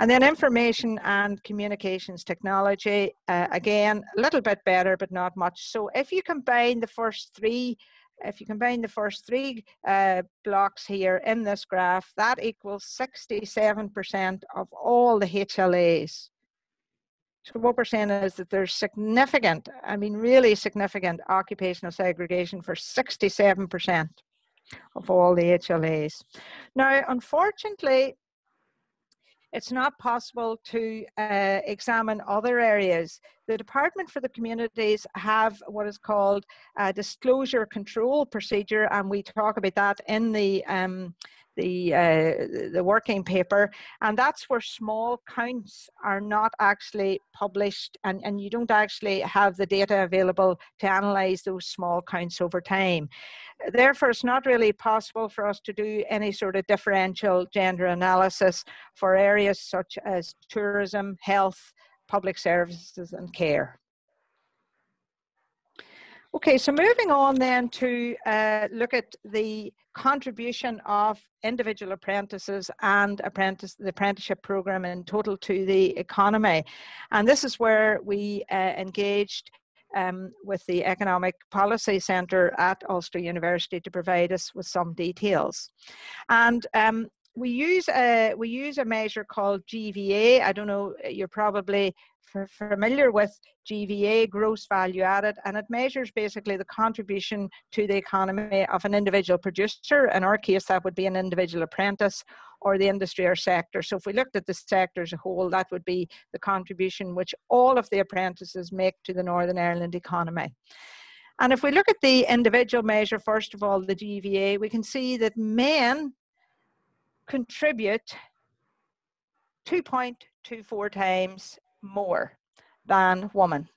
And then information and communications technology, uh, again, a little bit better, but not much. So if you combine the first three, if you combine the first three uh, blocks here in this graph, that equals sixty-seven percent of all the H L As. So what we're saying is that there's significant, I mean, really significant occupational segregation for sixty-seven percent of all the H L As. Now, unfortunately, it's not possible to uh, examine other areas. The Department for the Communities have what is called a disclosure control procedure, and we talk about that in the, um, the, uh, the working paper. And that's where small counts are not actually published, and, and you don't actually have the data available to analyse those small counts over time. Therefore, it's not really possible for us to do any sort of differential gender analysis for areas such as tourism, health, public services and care. Okay, so moving on then to uh, look at the contribution of individual apprentices and apprentice, the apprenticeship programme in total to the economy. And this is where we uh, engaged Um, with the Economic Policy Centre at Ulster University to provide us with some details. And um, we use a, we use a measure called G V A. I don't know, you're probably f familiar with G V A, gross value added, and it measures basically the contribution to the economy of an individual producer. In our case, that would be an individual apprentice or the industry or sector. So if we looked at the sector as a whole, that would be the contribution which all of the apprentices make to the Northern Ireland economy. And if we look at the individual measure, first of all, the G V A, we can see that men contribute two point two four times more than women.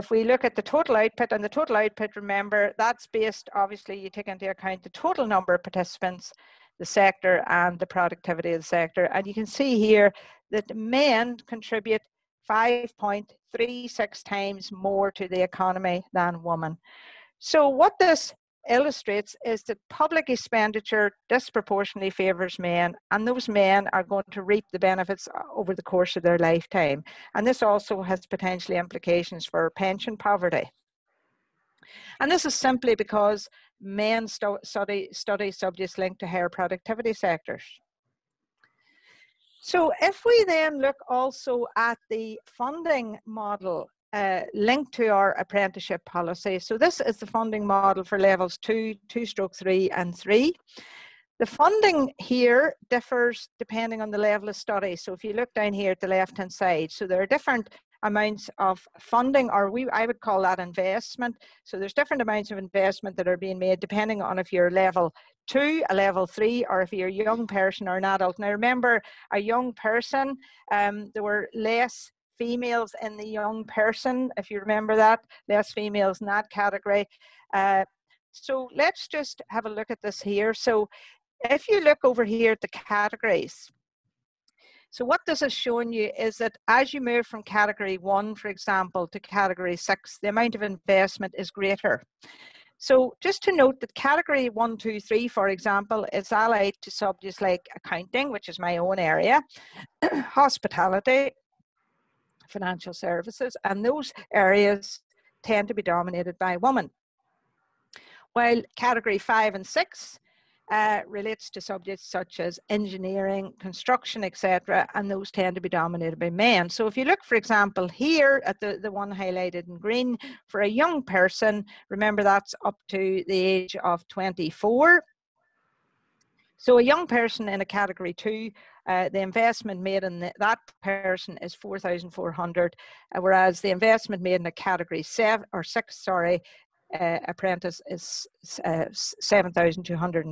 If we look at the total output, and the total output, remember, that's based, obviously, you take into account the total number of participants, the sector and the productivity of the sector. And you can see here that men contribute five point three six times more to the economy than women. So what this illustrates is that public expenditure disproportionately favours men, and those men are going to reap the benefits over the course of their lifetime. And this also has potentially implications for pension poverty. And this is simply because men stu study, study subjects linked to higher productivity sectors. So if we then look also at the funding model uh, linked to our apprenticeship policy. So this is the funding model for levels two, two stroke three and three. The funding here differs depending on the level of study. So if you look down here at the left hand side, so there are different amounts of funding, or we I would call that investment. So there's different amounts of investment that are being made depending on if you're level two, a level three, or if you're a young person or an adult. Now remember, a young person, um, there were less females in the young person, if you remember that, less females in that category. Uh, so let's just have a look at this here. So if you look over here at the categories, so what this is showing you is that as you move from category one, for example, to category six, the amount of investment is greater. So just to note that category one, two, three, for example, is allied to subjects like accounting, which is my own area, hospitality, financial services, and those areas tend to be dominated by women. While category five and six Uh, relates to subjects such as engineering, construction, et cetera, and those tend to be dominated by men. So if you look, for example, here at the, the one highlighted in green, for a young person, remember that's up to the age of twenty-four. So a young person in a category two, uh, the investment made in the, that person is four thousand four hundred, uh, whereas the investment made in a category seven or six, sorry, Uh, apprentice is uh, seven thousand two hundred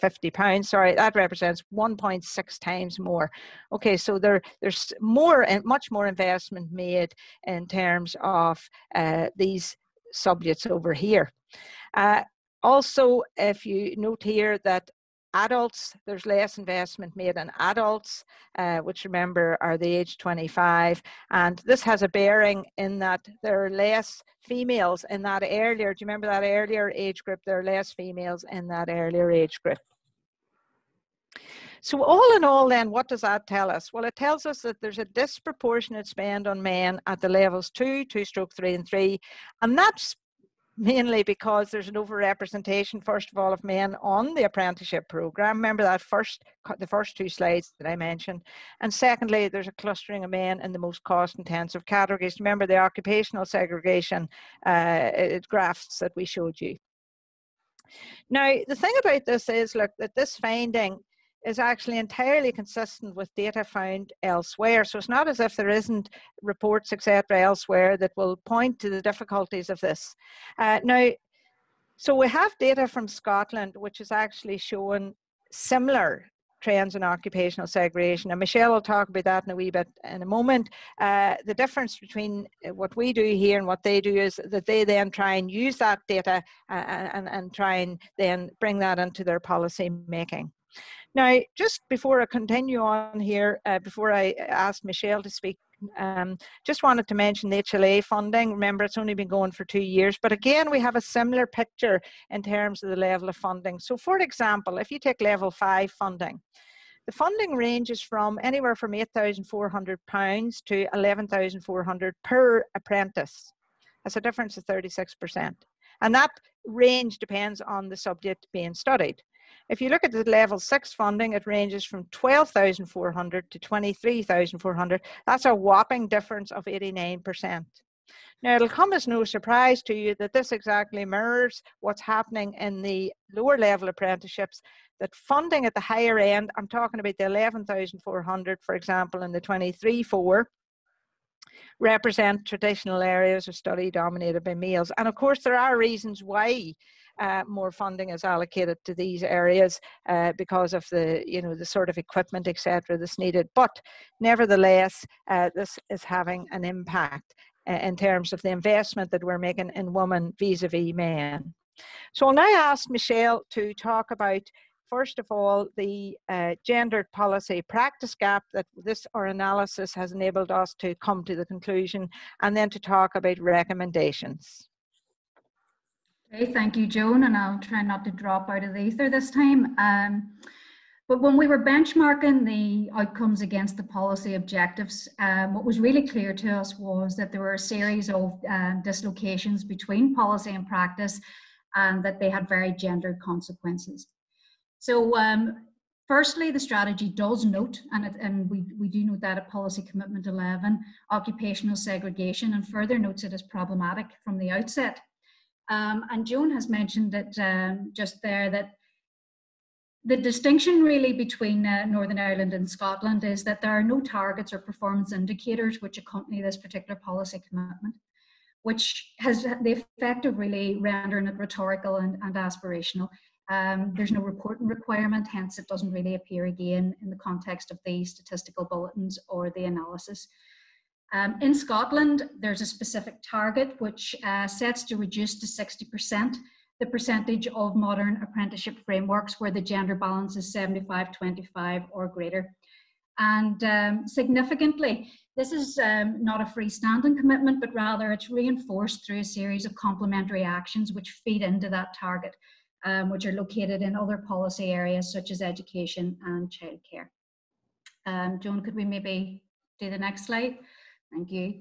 fifty pounds, sorry, that represents one point six times more. Okay, so there, there's more and much more investment made in terms of uh, these subjects over here. Uh, also, if you note here that adults, there's less investment made in adults, uh, which remember are the age twenty-five. And this has a bearing in that there are less females in that earlier, do you remember that earlier age group? There are less females in that earlier age group. So all in all then, what does that tell us? Well, it tells us that there's a disproportionate spend on men at the levels two, two stroke three and three. And that's mainly because there's an overrepresentation, first of all, of men on the apprenticeship program. Remember that first, the first two slides that I mentioned. And secondly, there's a clustering of men in the most cost-intensive categories. Remember the occupational segregation uh, graphs that we showed you. Now, the thing about this is, look, that this finding is actually entirely consistent with data found elsewhere. So it's not as if there isn't reports, et cetera, elsewhere that will point to the difficulties of this. Uh, now, so we have data from Scotland, which is actually showing similar trends in occupational segregation. And Michelle will talk about that in a wee bit in a moment. Uh, the difference between what we do here and what they do is that they then try and use that data and, and, and try and then bring that into their policy making. Now, just before I continue on here, uh, before I asked Michelle to speak, um, just wanted to mention the H L A funding. Remember, it's only been going for two years, but again, we have a similar picture in terms of the level of funding. So, for example, if you take level five funding, the funding ranges from anywhere from eight thousand four hundred pounds to eleven thousand four hundred pounds per apprentice. That's a difference of thirty-six percent. And that range depends on the subject being studied. If you look at the level six funding, it ranges from twelve thousand four hundred to twenty-three thousand four hundred. That's a whopping difference of eighty-nine percent. Now, it'll come as no surprise to you that this exactly mirrors what's happening in the lower level apprenticeships, that funding at the higher end, I'm talking about the eleven thousand four hundred, for example, and the twenty-three thousand four hundred, represent traditional areas of study dominated by males. And of course, there are reasons why Uh, more funding is allocated to these areas uh, because of the, you know, the sort of equipment, et cetera, that's needed. But nevertheless, uh, this is having an impact uh, in terms of the investment that we're making in women vis-a-vis men. So I'll now ask Michelle to talk about, first of all, the uh, gendered policy practice gap that this, our analysis, has enabled us to come to the conclusion, and then to talk about recommendations. Okay, thank you, Joan, and I'll try not to drop out of the ether this time. Um, but when we were benchmarking the outcomes against the policy objectives, um, what was really clear to us was that there were a series of uh, dislocations between policy and practice, and that they had very gendered consequences. So um, firstly, the strategy does note, and, it, and we, we do note that at Policy Commitment eleven, occupational segregation, and further notes it as problematic from the outset. Um, and Joan has mentioned that um, just there that the distinction really between uh, Northern Ireland and Scotland is that there are no targets or performance indicators which accompany this particular policy commitment, which has the effect of really rendering it rhetorical and, and aspirational. Um, there's no reporting requirement, hence it doesn't really appear again in the context of the statistical bulletins or the analysis. Um, in Scotland, there's a specific target which uh, sets to reduce to sixty percent the percentage of modern apprenticeship frameworks where the gender balance is seventy-five twenty-five or greater. And um, significantly, this is um, not a freestanding commitment, but rather it's reinforced through a series of complementary actions which feed into that target, um, which are located in other policy areas such as education and childcare. Um, Joan, could we maybe do the next slide? Thank you.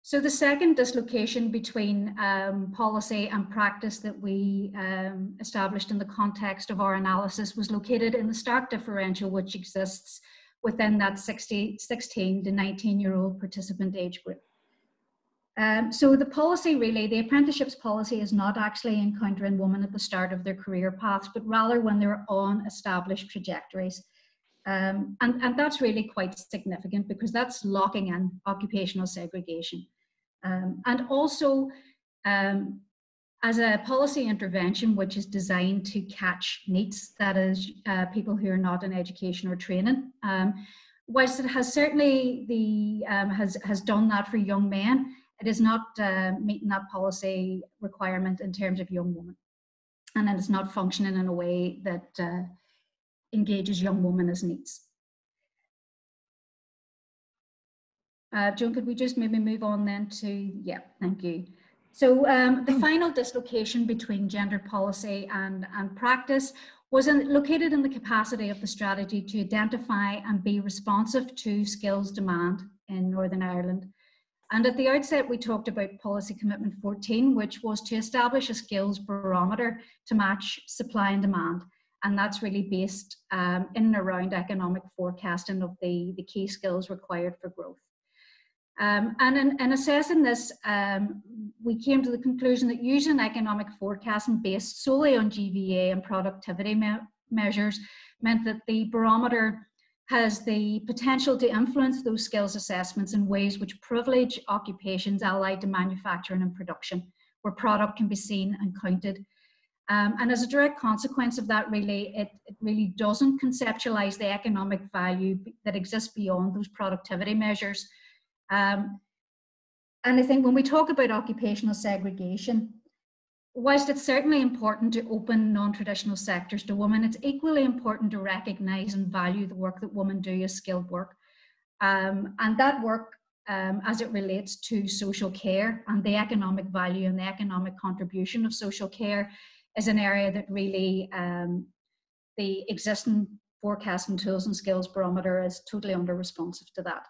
So the second dislocation between um, policy and practice that we um, established in the context of our analysis was located in the stark differential which exists within that sixteen to nineteen year old participant age group. Um, so the policy really, the apprenticeships policy is not actually encountering women at the start of their career paths, but rather when they're on established trajectories. Um, and, and that's really quite significant because that's locking in occupational segregation. Um, and also, um, as a policy intervention which is designed to catch neets, that is, uh, people who are not in education or training, um, whilst it has certainly the, um, has, has done that for young men, it is not uh, meeting that policy requirement in terms of young women. And then it's not functioning in a way that uh, engages young women as needs. Uh, Joan, could we just maybe move on then to, yeah, thank you. So um, the final dislocation between gender policy and, and practice was in, located in the capacity of the strategy to identify and be responsive to skills demand in Northern Ireland. And at the outset, we talked about policy commitment fourteen, which was to establish a skills barometer to match supply and demand. And that's really based um, in and around economic forecasting of the, the key skills required for growth. Um, and in, in assessing this, um, we came to the conclusion that using economic forecasting based solely on G V A and productivity me measures meant that the barometer has the potential to influence those skills assessments in ways which privilege occupations allied to manufacturing and production, where product can be seen and counted. Um, and as a direct consequence of that, really, it, it really doesn't conceptualize the economic value that exists beyond those productivity measures. Um, and I think when we talk about occupational segregation, whilst it's certainly important to open non-traditional sectors to women, it's equally important to recognize and value the work that women do as skilled work. Um, and that work, um, as it relates to social care and the economic value and the economic contribution of social care, is an area that really um, the existing forecasting tools and skills barometer is totally under-responsive to that.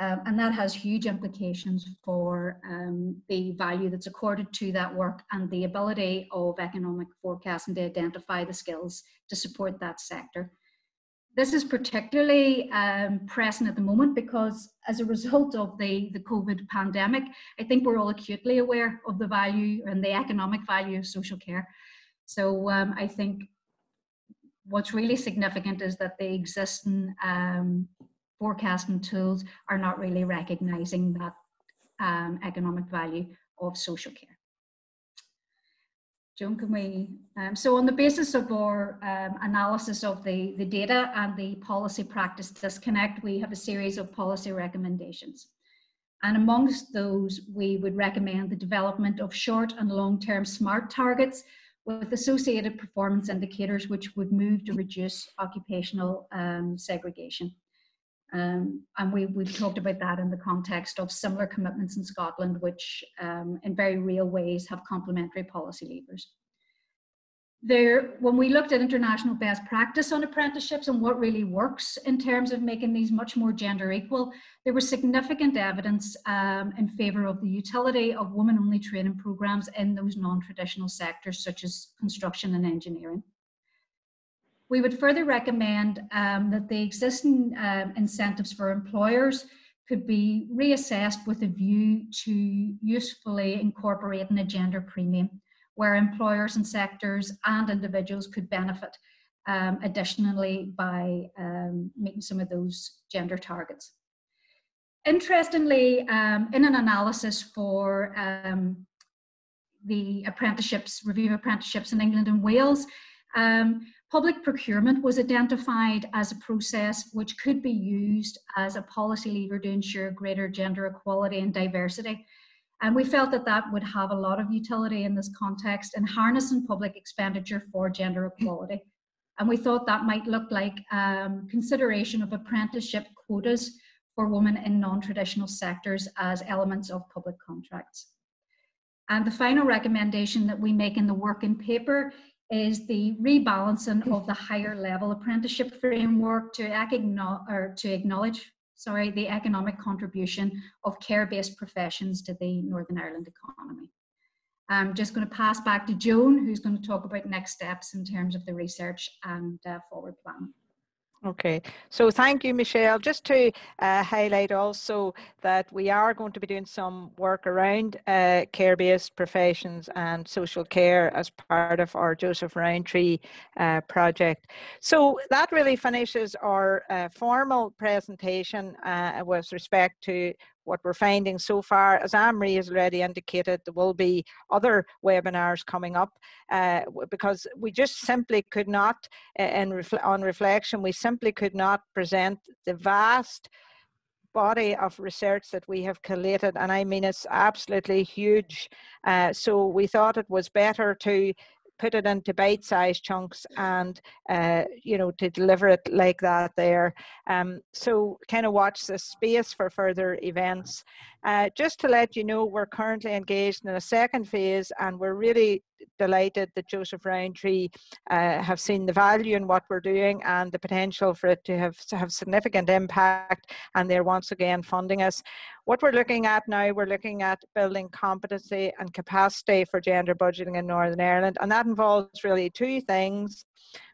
Um, and that has huge implications for um, the value that's accorded to that work and the ability of economic forecasting to identify the skills to support that sector. This is particularly um, pressing at the moment because as a result of the, the COVID pandemic, I think we're all acutely aware of the value and the economic value of social care. So um, I think what's really significant is that the existing um, forecasting tools are not really recognizing that um, economic value of social care. Joan, can we, um, so on the basis of our um, analysis of the, the data and the policy practice disconnect, we have a series of policy recommendations. And amongst those, we would recommend the development of short and long-term SMART targets with associated performance indicators, which would move to reduce occupational um, segregation. Um, and we, we've talked about that in the context of similar commitments in Scotland, which um, in very real ways have complementary policy levers. There, when we looked at international best practice on apprenticeships and what really works in terms of making these much more gender equal, there was significant evidence um, in favour of the utility of women-only training programmes in those non-traditional sectors such as construction and engineering. We would further recommend um, that the existing um, incentives for employers could be reassessed with a view to usefully incorporating a gender premium, where employers and sectors and individuals could benefit um, additionally by um, meeting some of those gender targets. Interestingly, um, in an analysis for um, the apprenticeships, review of apprenticeships in England and Wales, um, public procurement was identified as a process which could be used as a policy lever to ensure greater gender equality and diversity. And we felt that that would have a lot of utility in this context in harnessing public expenditure for gender equality. And we thought that might look like um, consideration of apprenticeship quotas for women in non-traditional sectors as elements of public contracts. And the final recommendation that we make in the working paper is the rebalancing of the higher level apprenticeship framework to, or to acknowledge sorry, the economic contribution of care-based professions to the Northern Ireland economy. I'm just going to pass back to Joan, who's going to talk about next steps in terms of the research and uh, forward planning. Okay, so thank you, Michelle. Just to uh, highlight also that we are going to be doing some work around uh, care-based professions and social care as part of our Joseph Rowntree uh, project. So that really finishes our uh, formal presentation uh, with respect to what we're finding so far. As Anne-Marie has already indicated, there will be other webinars coming up uh, because we just simply could not, and refl on reflection, we simply could not present the vast body of research that we have collated, and I mean it's absolutely huge. Uh, so we thought it was better to put it into bite-sized chunks and, uh, you know, to deliver it like that there. Um, so kind of watch this space for further events. Uh, just to let you know, we're currently engaged in a second phase, and we're really delighted that Joseph Rowntree uh, have seen the value in what we're doing and the potential for it to have, to have significant impact, and they're once again funding us. What we're looking at now, we're looking at building competency and capacity for gender budgeting in Northern Ireland, and that involves really two things.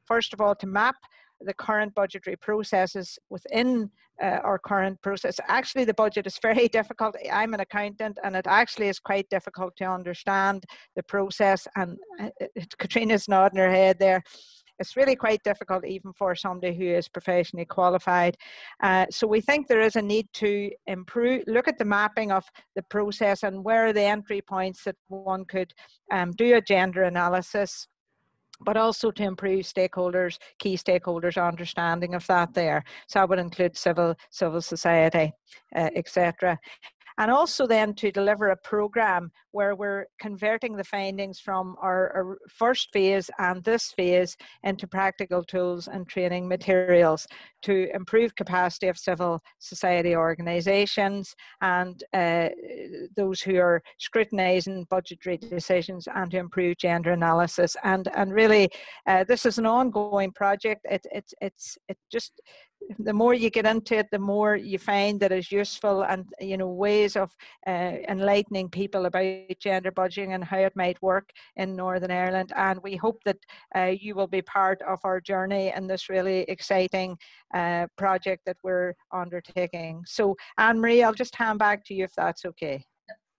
First of all, to map the current budgetary processes within uh, our current process. Actually, the budget is very difficult. I'm an accountant, and it actually is quite difficult to understand the process. And uh, Katrina's nodding her head there. It's really quite difficult even for somebody who is professionally qualified. Uh, so we think there is a need to improve, look at the mapping of the process and where are the entry points that one could um, do a gender analysis, but also to improve stakeholders, key stakeholders' understanding of that there. So that would include civil, civil society, uh, et cetera. And also then to deliver a programme where we're converting the findings from our, our first phase and this phase into practical tools and training materials to improve capacity of civil society organisations and uh, those who are scrutinising budgetary decisions, and to improve gender analysis. And, and really, uh, this is an ongoing project. It, it, it's, it just... The more you get into it, the more you find that it's useful, and you know, ways of uh, enlightening people about gender budgeting and how it might work in Northern Ireland. And we hope that uh, you will be part of our journey in this really exciting uh, project that we're undertaking. So Anne-Marie, I'll just hand back to you if that's okay.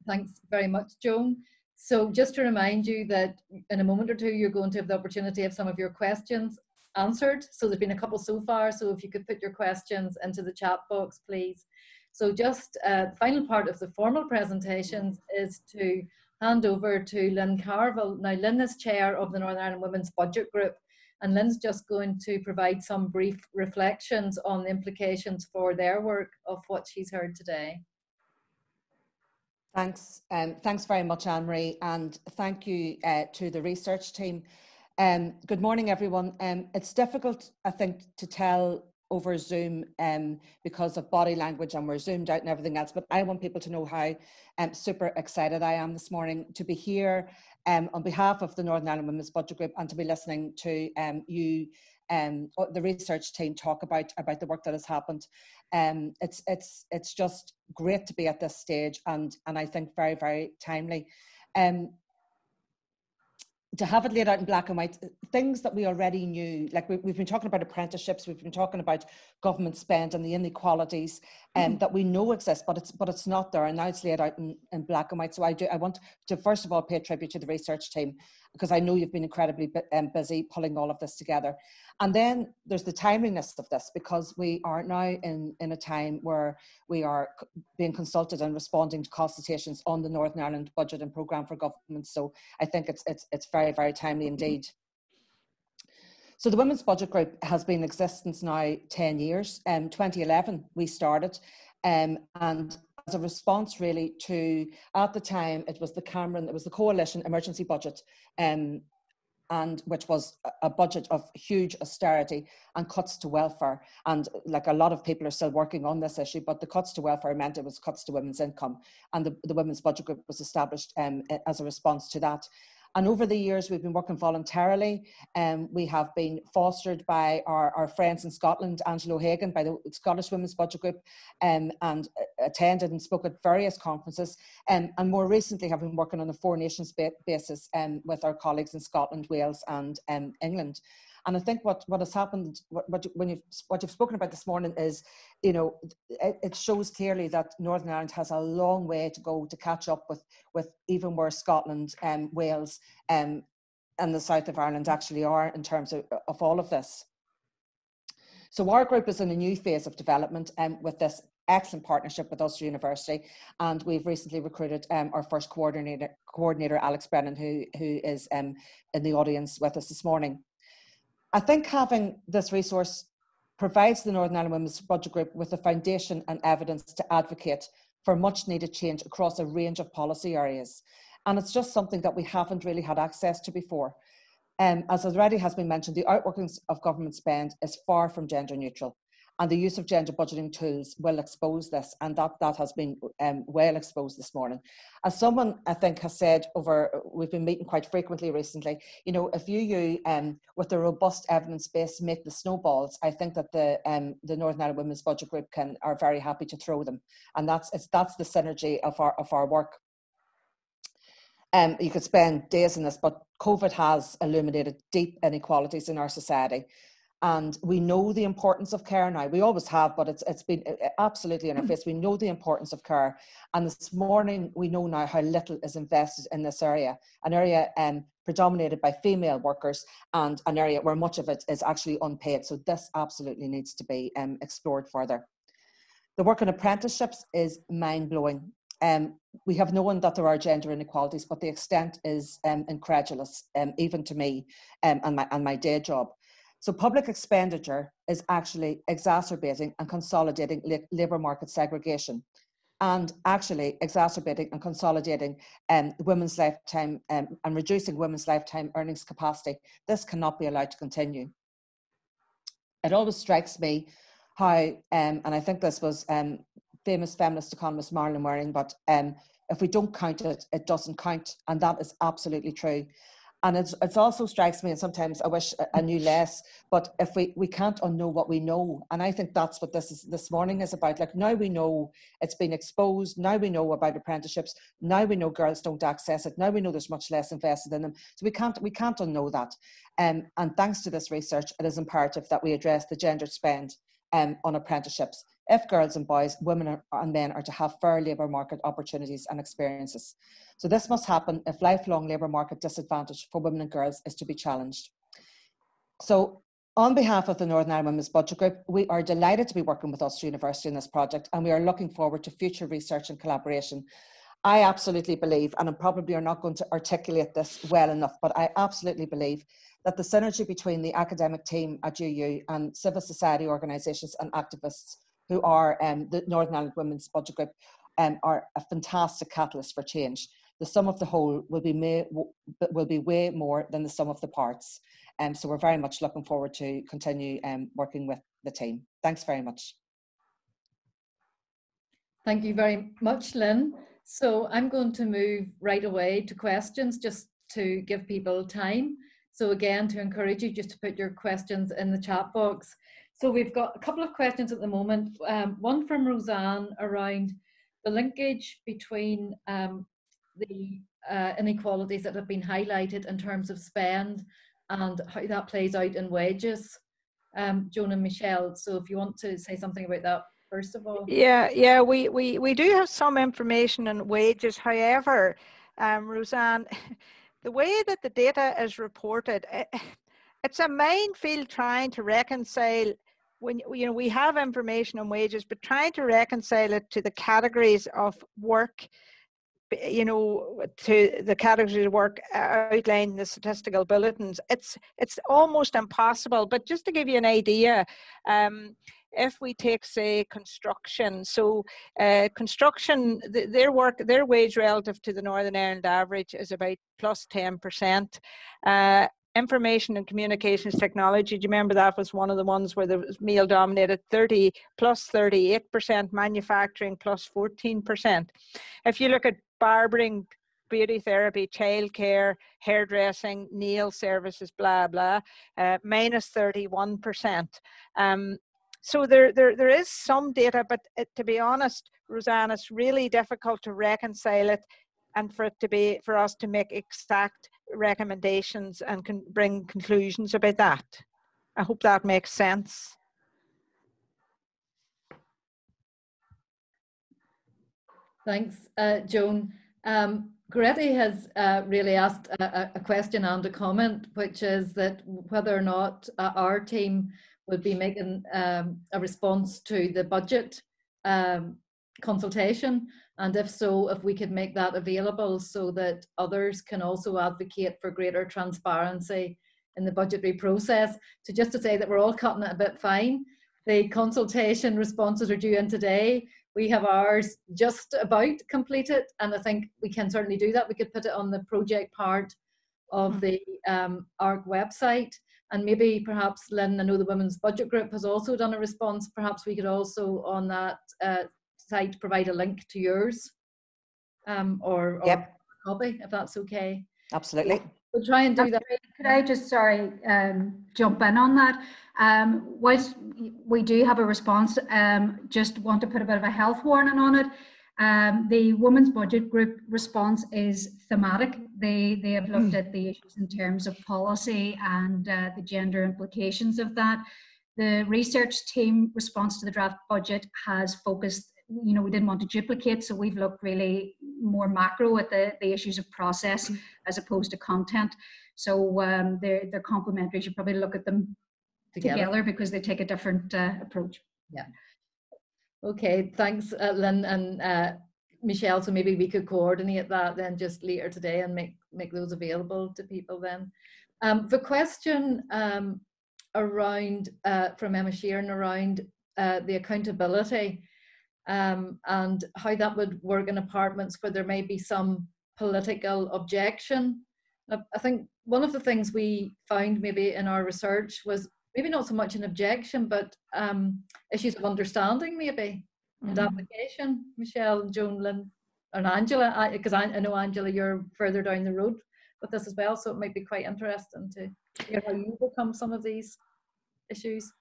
Thanks very much, Joan. So just to remind you that in a moment or two, you're going to have the opportunity of some of your questions answered. So there's been a couple so far, so if you could put your questions into the chat box, please. So just uh, the final part of the formal presentations is to hand over to Lynn Carvill. Now Lynn is chair of the Northern Ireland Women's Budget Group, and Lynn's just going to provide some brief reflections on the implications for their work of what she's heard today. Thanks. Um, thanks very much, Anne-Marie, and thank you uh, to the research team. Um, good morning, everyone. Um, it's difficult, I think, to tell over Zoom um, because of body language, and we're zoomed out and everything else, but I want people to know how um, super excited I am this morning to be here um, on behalf of the Northern Ireland Women's Budget Group, and to be listening to um, you, um, the research team, talk about, about the work that has happened. Um, it's, it's, it's just great to be at this stage, and, and I think very, very timely. Um, to have it laid out in black and white, things that we already knew, like we, we've been talking about apprenticeships, we've been talking about government spend and the inequalities um, mm. that we know exist, but it's, but it's not there. And now it's laid out in, in black and white. So I do, I want to, first of all, pay tribute to the research team, because I know you've been incredibly um, busy pulling all of this together. And then there's the timeliness of this, because we are now in, in a time where we are being consulted and responding to consultations on the Northern Ireland Budget and Programme for Government. So I think it's, it's, it's very, very timely indeed. So the Women's Budget Group has been in existence now ten years. Um, twenty eleven we started, um, and as a response really to, at the time it was the Cameron, it was the Coalition Emergency Budget, um, and which was a budget of huge austerity and cuts to welfare. And like a lot of people are still working on this issue, but the cuts to welfare meant it was cuts to women's income. And the, the Women's Budget Group was established um, as a response to that. And over the years, we've been working voluntarily. Um, we have been fostered by our, our friends in Scotland, Angela O'Hagan, by the Scottish Women's Budget Group, um, and attended and spoke at various conferences. Um, and more recently, have been working on a four nations ba basis um, with our colleagues in Scotland, Wales, and um, England. And I think what, what has happened, what, what, when you've, what you've spoken about this morning is, you know, it, it shows clearly that Northern Ireland has a long way to go to catch up with, with even where Scotland, um, Wales um, and the south of Ireland actually are in terms of, of all of this. So our group is in a new phase of development um, with this excellent partnership with Ulster University, and we've recently recruited um, our first coordinator, coordinator, Alex Brennan, who, who is um, in the audience with us this morning. I think having this resource provides the Northern Ireland Women's Budget Group with a foundation and evidence to advocate for much needed change across a range of policy areas. And it's just something that we haven't really had access to before. Um, as already has been mentioned, the outworkings of government spend is far from gender neutral, and the use of gender budgeting tools will expose this, and that, that has been um, well exposed this morning. As someone, I think, has said over, we've been meeting quite frequently recently, you know, if you, you um, with a robust evidence base, make the snowballs, I think that the, um, the Northern Ireland Women's Budget Group can, are very happy to throw them. And that's, it's, that's the synergy of our, of our work. Um, you could spend days on this, but COVID has illuminated deep inequalities in our society. And we know the importance of care now. We always have, but it's, it's been absolutely in our face. We know the importance of care. And this morning, we know now how little is invested in this area, an area um, predominated by female workers and an area where much of it is actually unpaid. So this absolutely needs to be um, explored further. The work on apprenticeships is mind-blowing. Um, we have known that there are gender inequalities, but the extent is um, incredulous, um, even to me um, and, my, and my day job. So public expenditure is actually exacerbating and consolidating la labour market segregation, and actually exacerbating and consolidating um, women's lifetime um, and reducing women's lifetime earnings capacity. This cannot be allowed to continue. It always strikes me how, um, and I think this was um, famous feminist economist Marilyn Waring, but um, if we don't count it, it doesn't count. And that is absolutely true. And it it's also strikes me, and sometimes I wish I knew less, but if we, we can't unknow what we know. And I think that's what this is, this morning is about. Like, now we know it's been exposed. Now we know about apprenticeships. Now we know girls don't access it. Now we know there's much less invested in them. So we can't, we can't unknow that. Um, and thanks to this research, it is imperative that we address the gendered spend um, on apprenticeships, if girls and boys, women and men are to have fair labour market opportunities and experiences. So this must happen if lifelong labour market disadvantage for women and girls is to be challenged. So on behalf of the Northern Ireland Women's Budget Group, we are delighted to be working with Ulster University in this project, and we are looking forward to future research and collaboration. I absolutely believe, and I probably are not going to articulate this well enough, but I absolutely believe that the synergy between the academic team at U U and civil society organisations and activists who are um, the Northern Ireland Women's Budget Group, um, are a fantastic catalyst for change. The sum of the whole will be, may, will be way more than the sum of the parts. Um, so we're very much looking forward to continue um, working with the team. Thanks very much. Thank you very much, Lynn. So I'm going to move right away to questions, just to give people time. So again, to encourage you just to put your questions in the chat box. So we've got a couple of questions at the moment, um, one from Roseanne around the linkage between um, the uh, inequalities that have been highlighted in terms of spend and how that plays out in wages. Um, Joan and Michelle, so if you want to say something about that, first of all. Yeah, yeah, we, we, we do have some information on wages. However, um, Roseanne, the way that the data is reported, it, it's a minefield trying to reconcile when, you know, we have information on wages, but trying to reconcile it to the categories of work, you know, to the categories of work outlined in the statistical bulletins. It's, it's almost impossible, but just to give you an idea, um, if we take, say, construction, so uh, construction, th their work, their wage relative to the Northern Ireland average is about plus ten percent. Uh, information and communications technology, do you remember that was one of the ones where the male dominated, thirty plus thirty-eight percent, manufacturing plus fourteen percent. If you look at barbering, beauty therapy, childcare, hairdressing, nail services, blah, blah, uh, minus thirty-one percent. Um, so there, there, there is some data, but it, to be honest, Rosanna, it's really difficult to reconcile it and for it to be, for us to make exact recommendations and can bring conclusions about that. I hope that makes sense. Thanks, uh, Joan. Um, Gretti has uh, really asked a, a question and a comment, which is that whether or not uh, our team would be making um, a response to the budget um, consultation, and if so, if we could make that available so that others can also advocate for greater transparency in the budgetary process. So just to say that we're all cutting it a bit fine. The consultation responses are due in today. We have ours just about completed, and I think we can certainly do that. We could put it on the project part of the um, A R G website, and maybe perhaps Lynn, I know the Women's Budget Group has also done a response. Perhaps we could also on that uh, site provide a link to yours um, or, or yep. copy, if that's okay. Absolutely. We'll try and do Absolutely. that. Could I just, sorry, um, jump in on that? Um, whilst we do have a response, um, just want to put a bit of a health warning on it. Um, the Women's Budget Group response is thematic. They, they have looked at the issues in terms of policy and uh, the gender implications of that. The research team response to the draft budget has focused, you know, we didn't want to duplicate, so we've looked really more macro at the, the issues of process as opposed to content. So um, they're, they're complementary. You should probably look at them together, together because they take a different uh, approach. Yeah. Okay, thanks uh, Lynn and uh, Michelle. So maybe we could coordinate that then just later today and make, make those available to people then. Um, the question um, around, uh, from Emma Sheeran around uh, the accountability Um, and how that would work in departments where there may be some political objection. I think one of the things we found maybe in our research was maybe not so much an objection, but um, issues of understanding maybe, mm-hmm. and application. Michelle, Joan, Lynn, and Angela, because I, I, I know, Angela, you're further down the road with this as well, so it might be quite interesting to hear how you overcome some of these issues.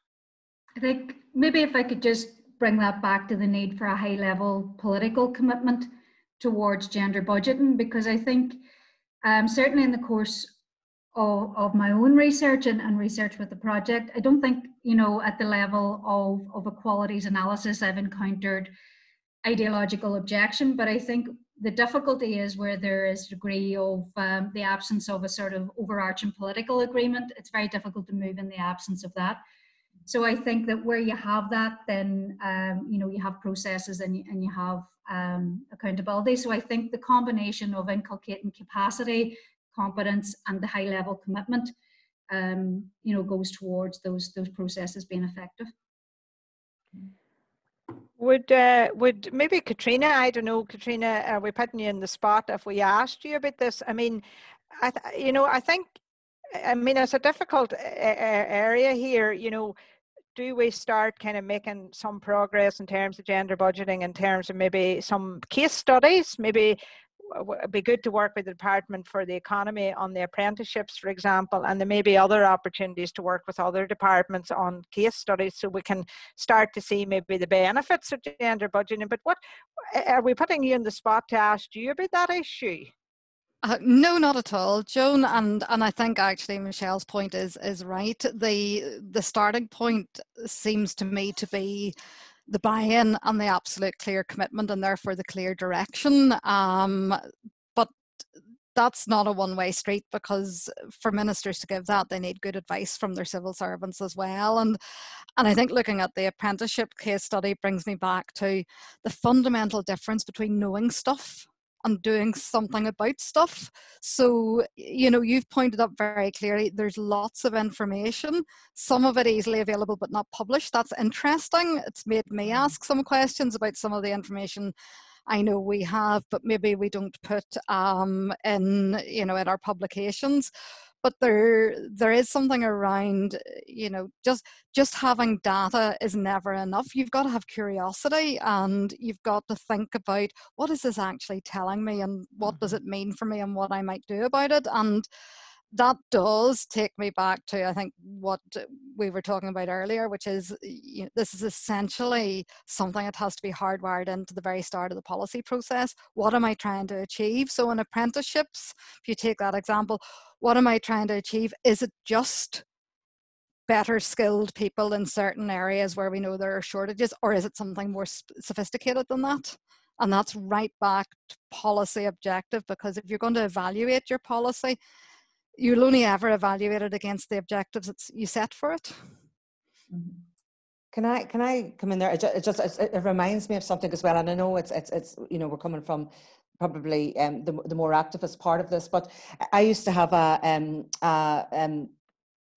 I think maybe if I could just bring that back to the need for a high level political commitment towards gender budgeting, because I think um, certainly in the course of, of my own research and, and research with the project, I don't think, you know, at the level of, of equalities analysis I've encountered ideological objection, but I think the difficulty is where there is a degree of um, the absence of a sort of overarching political agreement. It's very difficult to move in the absence of that. So I think that where you have that, then, um, you know, you have processes and you, and you have um, accountability. So I think the combination of inculcating capacity, competence, and the high level commitment, um, you know, goes towards those, those processes being effective. Would, uh, would maybe Katrina, I don't know, Katrina, are we putting you in the spot if we asked you about this? I mean, I th you know, I think, I mean, it's a difficult area here, you know, do we start kind of making some progress in terms of gender budgeting, in terms of maybe some case studies, maybe it'd be good to work with the Department for the Economy on the apprenticeships, for example, and there may be other opportunities to work with other departments on case studies so we can start to see maybe the benefits of gender budgeting. But what, are we putting you on the spot to ask you about that issue? Uh, no, not at all, Joan, and and I think actually Michelle's point is is right. The the starting point seems to me to be the buy-in and the absolute clear commitment, and therefore the clear direction. Um, but that's not a one-way street, because for ministers to give that, they need good advice from their civil servants as well. And and I think looking at the apprenticeship case study brings me back to the fundamental difference between knowing stuff and doing something about stuff. So, you know, you've pointed up very clearly, there's lots of information, some of it easily available but not published. That's interesting. It's made me ask some questions about some of the information I know we have, but maybe we don't put um, in, you know, in our publications. But there, there is something around, you know, just just having data is never enough. You've got to have curiosity, and you've got to think about, what is this actually telling me, and what does it mean for me, and what I might do about it. And that does take me back to, I think, what we were talking about earlier, which is, you know, this is essentially something that has to be hardwired into the very start of the policy process. What am I trying to achieve? So in apprenticeships, if you take that example, what am I trying to achieve? Is it just better skilled people in certain areas where we know there are shortages, or is it something more sophisticated than that? And that's right back to policy objective, because if you're going to evaluate your policy, you'll only ever evaluate it against the objectives that you set for it. Can I can I come in there? It just it, it reminds me of something as well, and I know it's it's it's you know, we're coming from probably um, the the more activist part of this, but I used to have a um uh um.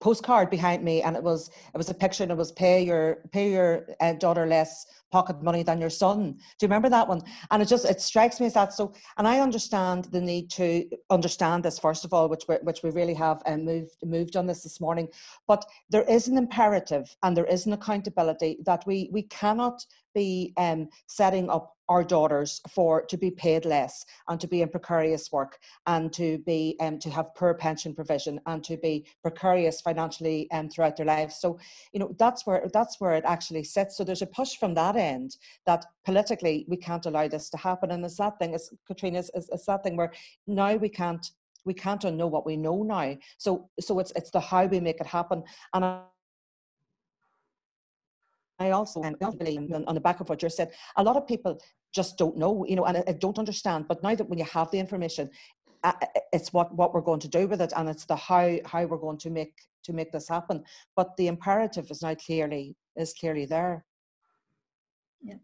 postcard behind me, and it was it was a picture, and it was pay your pay your uh, daughter less pocket money than your son. Do you remember that one? And it just it strikes me as that. So, and I understand the need to understand this first of all, which we which we really have um, moved moved on this this morning. But there is an imperative, and there is an accountability that we we cannot be um, setting up our daughters for to be paid less, and to be in precarious work, and to be um, to have poor pension provision, and to be precarious financially um, throughout their lives. So, you know, that's where that's where it actually sits. So there's a push from that end that politically we can't allow this to happen. And it's that thing, as Katrina, is it's that thing where now we can't we can't unknow what we know now. So so it's it's the how we make it happen. And I, I also um, on the back of what you said, a lot of people just don't know, you know, and I don't understand. But now that when you have the information, uh, it's what what we're going to do with it, and it's the how how we're going to make to make this happen. But the imperative is now clearly is clearly there. Yeah,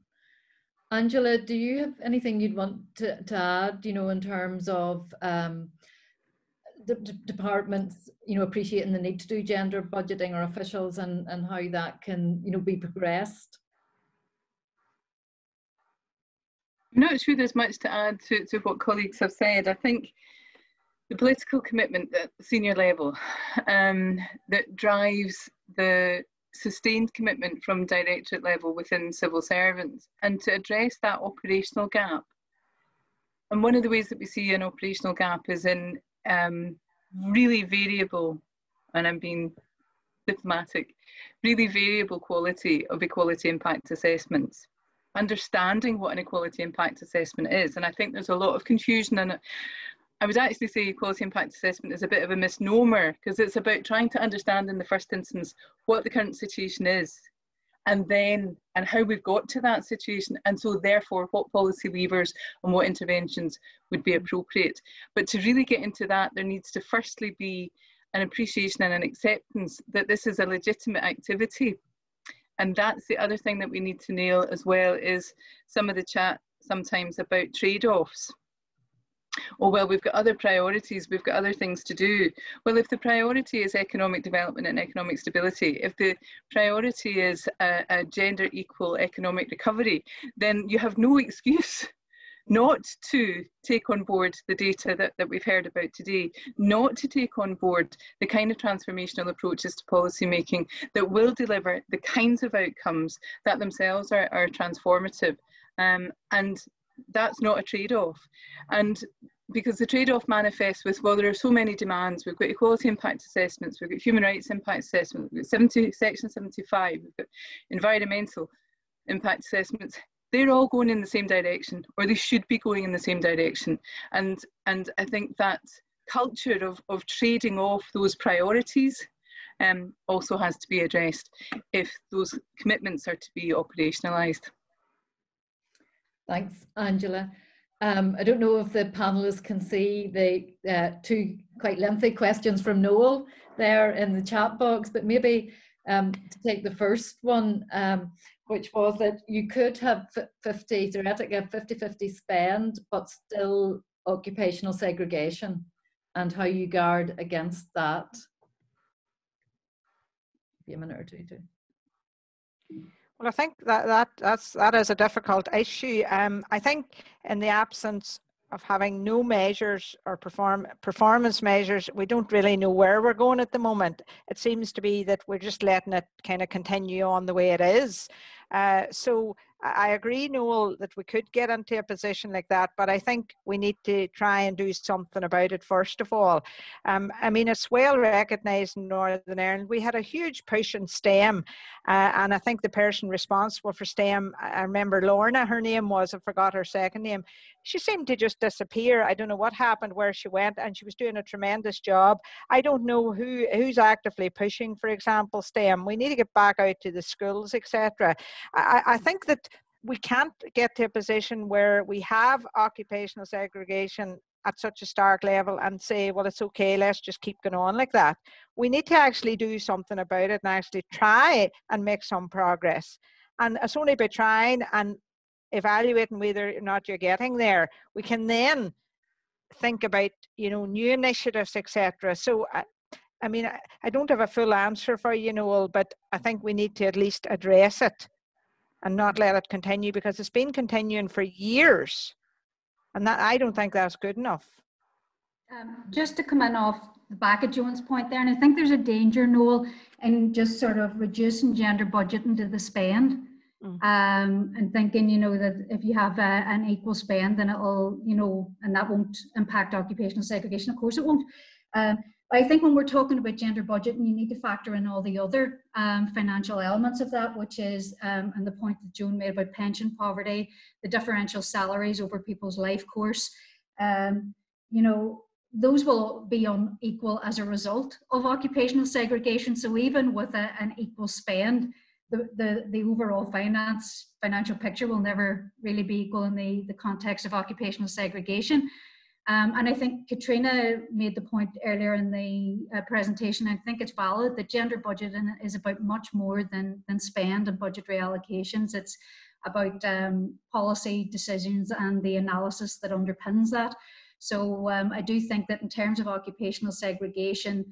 Angela, do you have anything you'd want to, to add? You know, in terms of um, the d- departments, you know, appreciating the need to do gender budgeting, or officials, and and how that can, you know, be progressed. I'm not sure there's much to add to, to what colleagues have said. I think the political commitment at senior level um, that drives the sustained commitment from directorate level within civil servants, and to address that operational gap. And one of the ways that we see an operational gap is in um, really variable, and I'm being diplomatic, really variable quality of equality impact assessments. Understanding what an equality impact assessment is, and I think there's a lot of confusion, and I would actually say equality impact assessment is a bit of a misnomer, because it's about trying to understand in the first instance what the current situation is, and then and how we've got to that situation, and so therefore what policy levers and what interventions would be appropriate. But to really get into that, there needs to firstly be an appreciation and an acceptance that this is a legitimate activity. And that's the other thing that we need to nail as well, is some of the chat sometimes about trade-offs. Oh, well, we've got other priorities, we've got other things to do. Well, if the priority is economic development and economic stability, if the priority is a, a gender equal economic recovery, then you have no excuse not to take on board the data that, that we've heard about today, not to take on board the kind of transformational approaches to policy making that will deliver the kinds of outcomes that themselves are, are transformative. Um, and that's not a trade-off. And because the trade-off manifests with, well, there are so many demands, we've got equality impact assessments, we've got human rights impact assessments, we've got seventy, section seventy-five, we've got environmental impact assessments. They're all going in the same direction, or they should be going in the same direction. And, and I think that culture of, of trading off those priorities um, also has to be addressed if those commitments are to be operationalised. Thanks, Angela. Um, I don't know if the panellists can see the uh, two quite lengthy questions from Noel there in the chat box, but maybe um, to take the first one, um, which was that you could have fifty, theoretically have fifty fifty spend, but still occupational segregation, and how you guard against that. Give you a minute or two too. Well, I think that, that, that's, that is a difficult issue. Um, I think in the absence of having no measures or perform, performance measures, we don't really know where we're going at the moment. It seems to be that we're just letting it kind of continue on the way it is. Uh, so I agree, Noel, that we could get into a position like that, but I think we need to try and do something about it first of all. Um, I mean, it's well recognised in Northern Ireland. We had a huge push in STEM, uh, and I think the person responsible for STEM, I remember Lorna, her name was, I forgot her second name, she seemed to just disappear. I don't know what happened, where she went, and she was doing a tremendous job. I don't know who, who's actively pushing, for example, STEM. We need to get back out to the schools, et cetera. I, I think that we can't get to a position where we have occupational segregation at such a stark level and say, well, it's okay, let's just keep going on like that. We need to actually do something about it and actually try and make some progress. And it's only by trying and evaluating whether or not you're getting there, we can then think about, you know, new initiatives, et cetera. So I, I mean, I, I don't have a full answer for you, Noel, but I think we need to at least address it and not let it continue, because it's been continuing for years, and that I don't think that's good enough. Um, just to come in off the back of Joan's point there, and I think there's a danger, Noel, in just sort of reducing gender budgeting to the spend. Mm. Um, and thinking, you know, that if you have a, an equal spend, then it'll, you know, and that won't impact occupational segregation. Of course it won't. Um, I think when we're talking about gender budgeting, you need to factor in all the other um, financial elements of that, which is, um, and the point that Joan made about pension poverty, the differential salaries over people's life course, um, you know, those will be unequal as a result of occupational segregation. So even with a, an equal spend, the, the, the overall finance, financial picture will never really be equal in the, the context of occupational segregation. Um, and I think Katrina made the point earlier in the uh, presentation, I think it's valid, that gender budgeting is about much more than, than spend and budget reallocations. It's about um, policy decisions and the analysis that underpins that. So um, I do think that in terms of occupational segregation,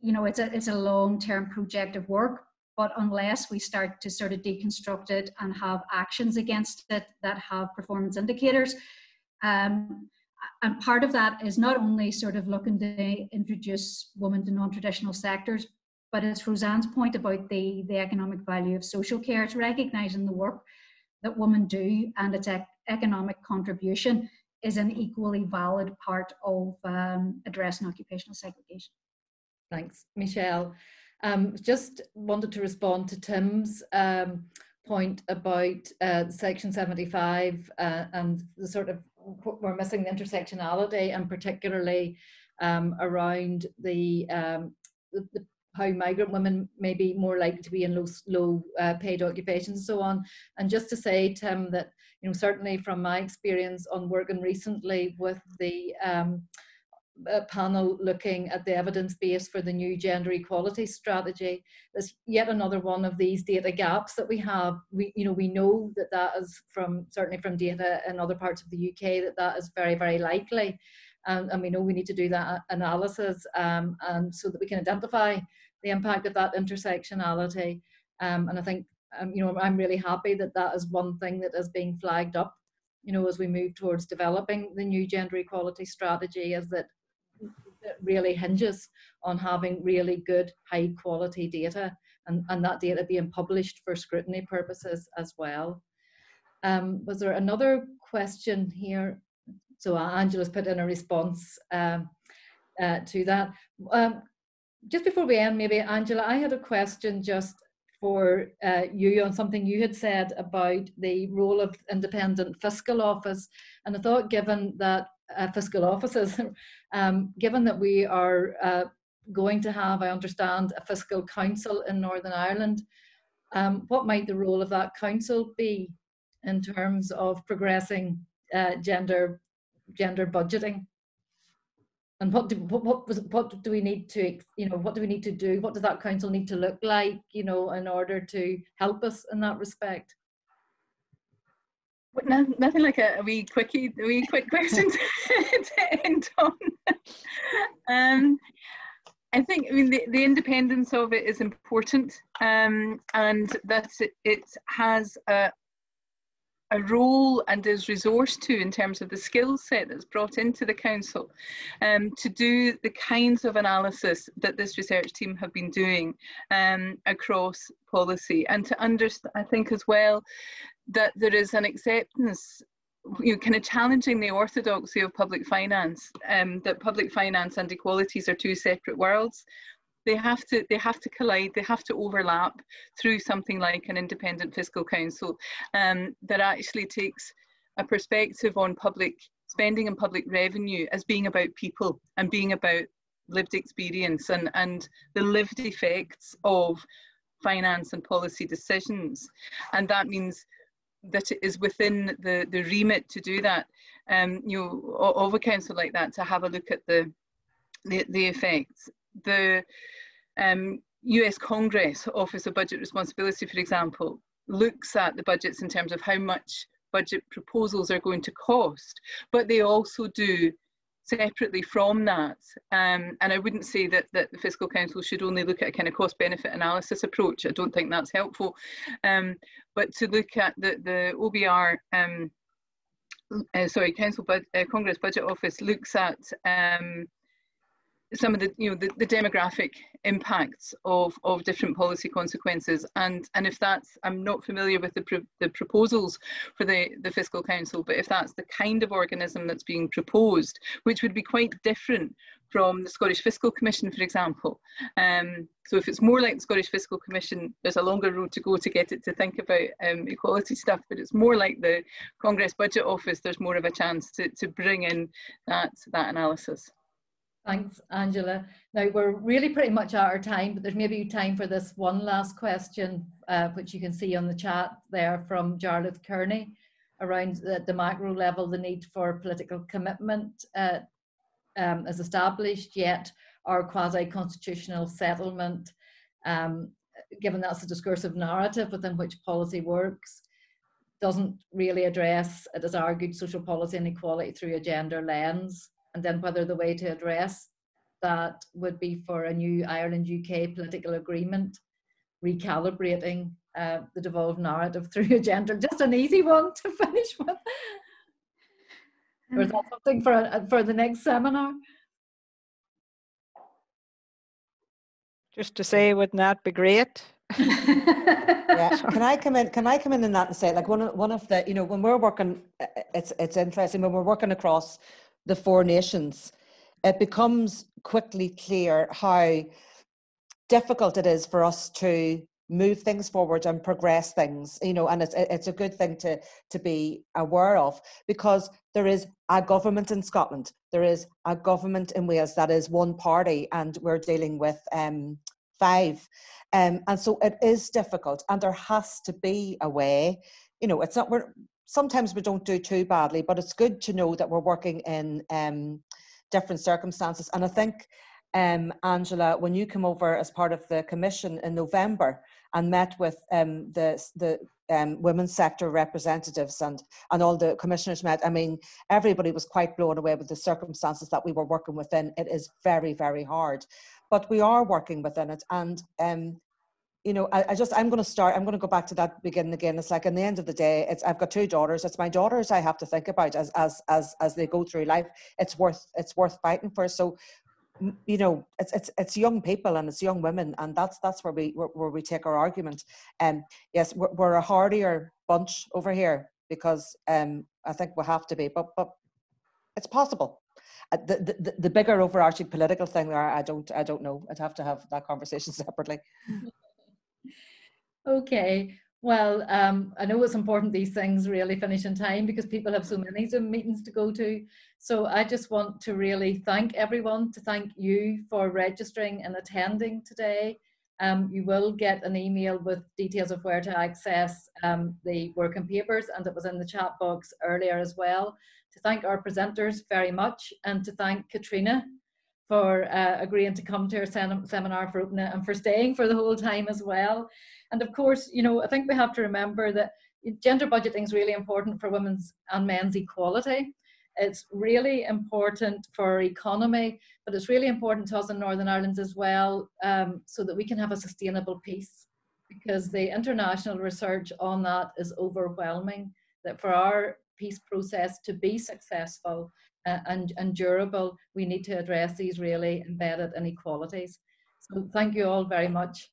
you know, it's a, it's a long-term project of work, but unless we start to sort of deconstruct it and have actions against it that have performance indicators, um, and part of that is not only sort of looking to introduce women to non-traditional sectors, but it's Roseanne's point about the, the economic value of social care. It's recognising the work that women do and its ec economic contribution is an equally valid part of um, addressing occupational segregation. Thanks, Michelle. Um, just wanted to respond to Tim's um, point about uh, Section seventy-five uh, and the sort of we're missing the intersectionality, and particularly um, around the, um, the, the how migrant women may be more likely to be in low, low uh, paid occupations and so on. And just to say, Tim, that you know certainly from my experience on working recently with the um, a panel looking at the evidence base for the new gender equality strategy, there's yet another one of these data gaps that we have. We, you know, we know that that is from, certainly from data in other parts of the U K, that that is very, very likely. Um, and we know we need to do that analysis um, and so that we can identify the impact of that intersectionality. Um, and I think, um, you know, I'm really happy that that is one thing that is being flagged up, you know, as we move towards developing the new gender equality strategy, is that it really hinges on having really good high quality data, and, and that data being published for scrutiny purposes as well. Um, was there another question here? So Angela's put in a response um, uh, to that. Um, just before we end, maybe Angela, I had a question just for uh, you on something you had said about the role of independent fiscal office. And I thought, given that uh, fiscal offices, um, given that we are uh, going to have, I understand, a fiscal council in Northern Ireland, um, what might the role of that council be in terms of progressing uh, gender gender budgeting? And what do, what, what, was, what do we need to, you know, what do we need to do? What does that council need to look like, you know, in order to help us in that respect? Well, no, nothing like a wee quickie, a wee quick question to, to end on. Um, I think, I mean, the, the independence of it is important, um, and that it, it has a a role and is resourced to in terms of the skill set that's brought into the council um, to do the kinds of analysis that this research team have been doing um, across policy, and to understand, I think as well, that there is an acceptance, you know, kind of challenging the orthodoxy of public finance, um, that public finance and equalities are two separate worlds. They have to, they have to collide, they have to overlap through something like an independent fiscal council um, that actually takes a perspective on public spending and public revenue as being about people and being about lived experience and, and the lived effects of finance and policy decisions. And that means that it is within the, the remit to do that, um, you know, of a council like that, to have a look at the, the, the effects. The um, U S Congress Office of Budget Responsibility, for example, looks at the budgets in terms of how much budget proposals are going to cost, but they also do separately from that. Um, and I wouldn't say that, that the Fiscal Council should only look at a kind of cost-benefit analysis approach. I don't think that's helpful. Um, but to look at the, the O B R, um, uh, sorry, Council Bud uh, Congress Budget Office looks at um, some of the, you know, the, the demographic impacts of, of different policy consequences. And, and if that's, I'm not familiar with the, pro the proposals for the, the Fiscal Council, but if that's the kind of organism that's being proposed, which would be quite different from the Scottish Fiscal Commission, for example. Um, so if it's more like the Scottish Fiscal Commission, there's a longer road to go to get it to think about um, equality stuff, but it's more like the Congress Budget Office, there's more of a chance to, to bring in that, that analysis. Thanks, Angela. Now, we're really pretty much out of time, but there's maybe time for this one last question, uh, which you can see on the chat there from Jarlath Kearney, around the, the macro level, the need for political commitment uh, um, is established, yet our quasi-constitutional settlement, um, given that's a discursive narrative within which policy works, doesn't really address, it is argued, social policy and equality through a gender lens. And then whether the way to address that would be for a new Ireland U K political agreement, recalibrating uh, the devolved narrative through a gender. Just an easy one to finish with. Or is that something for, a, for the next seminar? Just to say, wouldn't that be great? Yeah. Can I come in? Can I come in in that and say, like, one of, one of the, you know, when we're working, it's it's interesting when we're working across the four nations, it becomes quickly clear how difficult it is for us to move things forward and progress things, you know, and it's, it's a good thing to, to be aware of, because there is a government in Scotland, there is a government in Wales that is one party, and we're dealing with um, five. Um, and so it is difficult, and there has to be a way, you know, it's not, we're, sometimes we don't do too badly, but it's good to know that we're working in um, different circumstances. And I think, um, Angela, when you came over as part of the Commission in November and met with um, the, the um, women's sector representatives and, and all the commissioners met, I mean, everybody was quite blown away with the circumstances that we were working within. It is very, very hard, but we are working within it. And um, you know, I, I just, I'm going to start, I'm going to go back to that beginning again. It's like, in the end of the day, it's, I've got two daughters. It's my daughters I have to think about as, as, as, as they go through life. It's worth, it's worth fighting for. So, you know, it's, it's, it's young people and it's young women. And that's, that's where we, where, where we take our argument. And um, yes, we're, we're a hardier bunch over here. because um, I think we have to be, but, but it's possible. Uh, the, the, the bigger overarching political thing there, I don't, I don't know. I'd have to have that conversation separately. Okay. Well, um, I know it's important these things really finish in time because people have so many Zoom meetings to go to. So I just want to really thank everyone, to thank you for registering and attending today. Um, you will get an email with details of where to access um, the working papers, and it was in the chat box earlier as well. To thank our presenters very much, and to thank Katrina for uh, agreeing to come to our sem seminar, for opening it, and for staying for the whole time as well. And of course, you know, I think we have to remember that gender budgeting is really important for women's and men's equality. It's really important for our economy, but it's really important to us in Northern Ireland as well, um, so that we can have a sustainable peace, because the international research on that is overwhelming, that for our peace process to be successful uh, and, and durable, we need to address these really embedded inequalities. So thank you all very much.